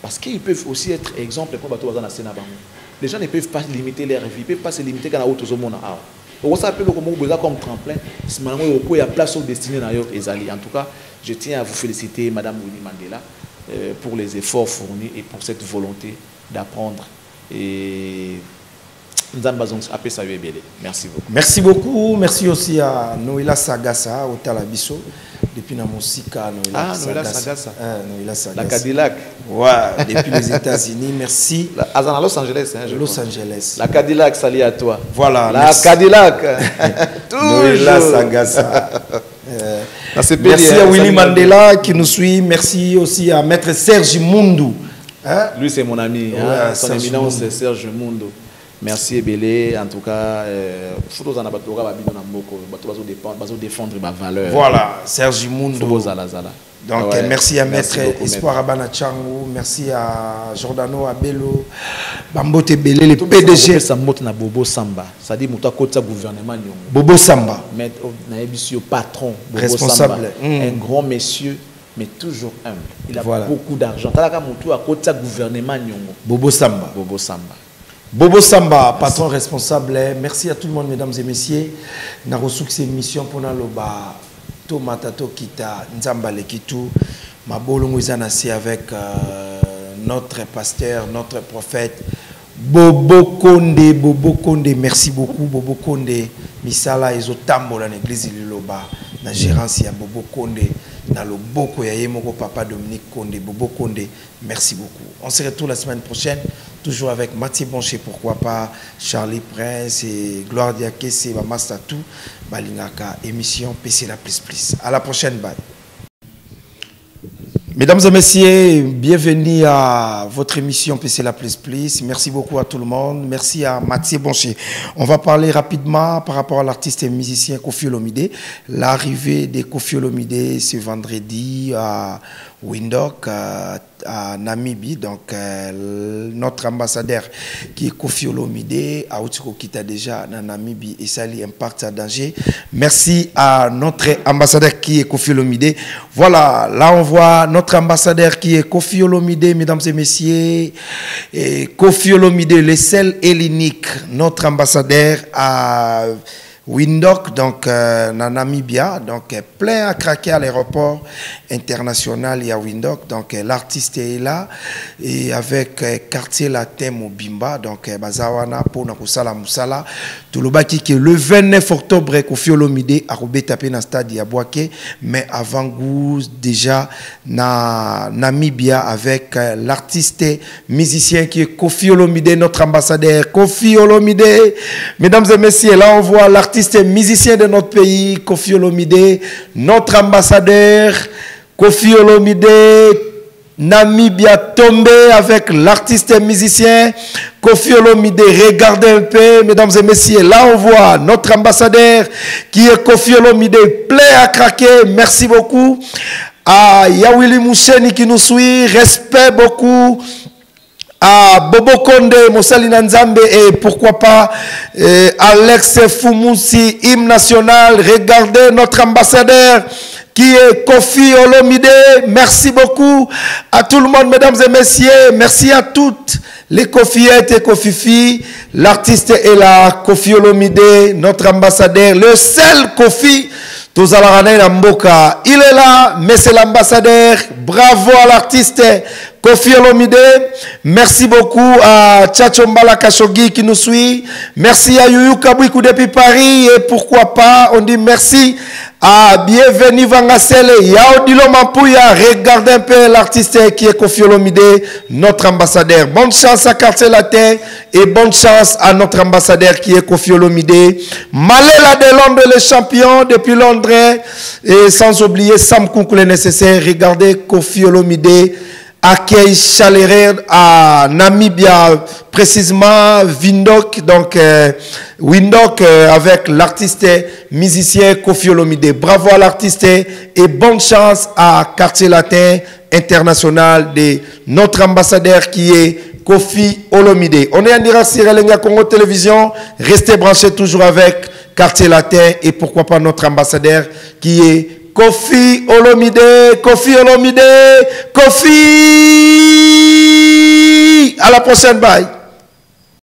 parce qu'ils peuvent aussi être exemple pour la scène. Les gens ne peuvent pas limiter leur vie, ils ne peuvent pas se limiter quand ils sont au monde. On s'appelle comme tremplin, si il y a place au destiné d'ailleurs. En tout cas, je tiens à vous féliciter, Madame Winnie Mandela, pour les efforts fournis et pour cette volonté d'apprendre. Et merci beaucoup. Merci beaucoup. Merci aussi à Noëlla Sagassa, au Talabiso. Depuis la musique à Noëlla Sagassa. La Cadillac. Ouais, depuis les États-Unis. Merci. À Los Angeles. Hein, Los Angeles. La Cadillac, salut à toi. Voilà. La merci. Cadillac. Noëlla Sagassa. Merci à Winnie Mandela qui nous suit. Merci aussi à Maître Serge Mundu. Hein? Lui, c'est mon ami. Ouais, hein, son éminence, c'est Serge Mundu. Merci Ebele, en tout cas, faut que nous défendre ma valeur. Voilà, Serge Mundo. Donc merci à Maître Espoir Abana Chango, merci à Giordano Abello, Bambote Ebele, le PDG na Bobo Samba. Ça dit muta kota gouvernement Bobo Samba, maître naebisio patron Bobo Samba, un grand monsieur mais toujours humble. Il a beaucoup d'argent. Talaka mutu akota gouvernement Nyongo. Bobo Samba, Bobo Samba. Bobo Samba, patron merci. Responsable, merci à tout le monde, mesdames et messieurs. Nous avons reçu cette émission pour Naloba, Tomatato Kita, Nzambale Kitu, Mabolongo Izanasi avec notre pasteur, notre prophète, Bobo Konde, Bobo Konde, merci beaucoup, Bobo Konde, Misala Ezotambo, dans l'église de Loba, dans la gérance, il y a Bobo Konde, dans le Boko, il y a mon papa Dominique Konde, Bobo Konde, merci beaucoup. On se retrouve la semaine prochaine. Toujours avec Mathieu Bonchifas, pourquoi pas, Charlie Prince et Gloire Diakessé, Master Tout, Balingaka, émission PC La Plus Plus. À la prochaine, bye. Mesdames et messieurs, bienvenue à votre émission PC La Plus Plus. Merci beaucoup à tout le monde. Merci à Mathieu Bonchifas. On va parler rapidement par rapport à l'artiste et musicien Koffi Olomidé. L'arrivée de Koffi Olomidé ce vendredi à Windhoek, à Namibie. Donc, notre ambassadeur qui est Koffi Olomidé, à Outiko Kita déjà dans Namibie et Sali Impact à danger. Merci à notre ambassadeur qui est Koffi Olomidé. Voilà, là on voit notre ambassadeur qui est Koffi Olomidé, mesdames et messieurs. Et Koffi Olomidé, le seul et l'unique, notre ambassadeur à Windhoek, donc na Namibia, donc plein à craquer à l'aéroport international et à Windhoek. Donc l'artiste est là et avec Quartier Latin Mobimba, donc Bazawana, Pona Kusala Musala, Toulobaki qui le 29 octobre, Koffi Olomidé a roubé tapé dans stade Yaboaké, mais avant goût déjà na Namibia avec l'artiste musicien qui est Koffi Olomidé, notre ambassadeur Koffi Olomidé. Mesdames et messieurs, là on voit l'artiste. Artiste et musicien de notre pays, Koffi Olomidé, notre ambassadeur, Koffi Olomidé, Namibia tombé avec l'artiste et musicien, Koffi Olomidé. Regardez un peu, mesdames et messieurs, là on voit notre ambassadeur qui est Koffi Olomidé, plein à craquer. Merci beaucoup à Yawili Moucheni qui nous suit, respect beaucoup. À Bobo Konde, Moussalina Nzambe et pourquoi pas Alex Fumunsi, hymne national. Regardez notre ambassadeur qui est Koffi Olomidé. Merci beaucoup à tout le monde, mesdames et messieurs. Merci à toutes les Koffiettes et Koffifi. L'artiste est là, Koffi Olomidé, notre ambassadeur, le seul Koffi. Tozalarane Namboka, il est là, mais c'est l'ambassadeur. Bravo à l'artiste Koffi Olomidé. Merci beaucoup à Tchatchombala Khashoggi qui nous suit. Merci à Youyou Kabouikou depuis Paris. Et pourquoi pas, on dit merci à Bienvenue Vangasele, Yaodilo Mampouya. Regardez un peu l'artiste qui est Koffi Olomidé, notre ambassadeur. Bonne chance à Quartier Latin et bonne chance à notre ambassadeur qui est Koffi Olomidé. Malela de Londres, le champion depuis Londres. Et sans oublier Sam Kounkou le nécessaire. Regardez Koffi Olomidé, accueil chaleureux à Namibia, précisément Windhoek, donc Windhoek avec l'artiste musicien Koffi Olomidé. Bravo à l'artiste et bonne chance à Quartier Latin International de notre ambassadeur qui est Koffi Olomidé. On est en direct sur Elengi ya Congo Télévision. Restez branchés toujours avec Quartier Latin et pourquoi pas notre ambassadeur qui est Koffi Olomidé. Koffi Olomidé. Koffi. À la prochaine. Bye.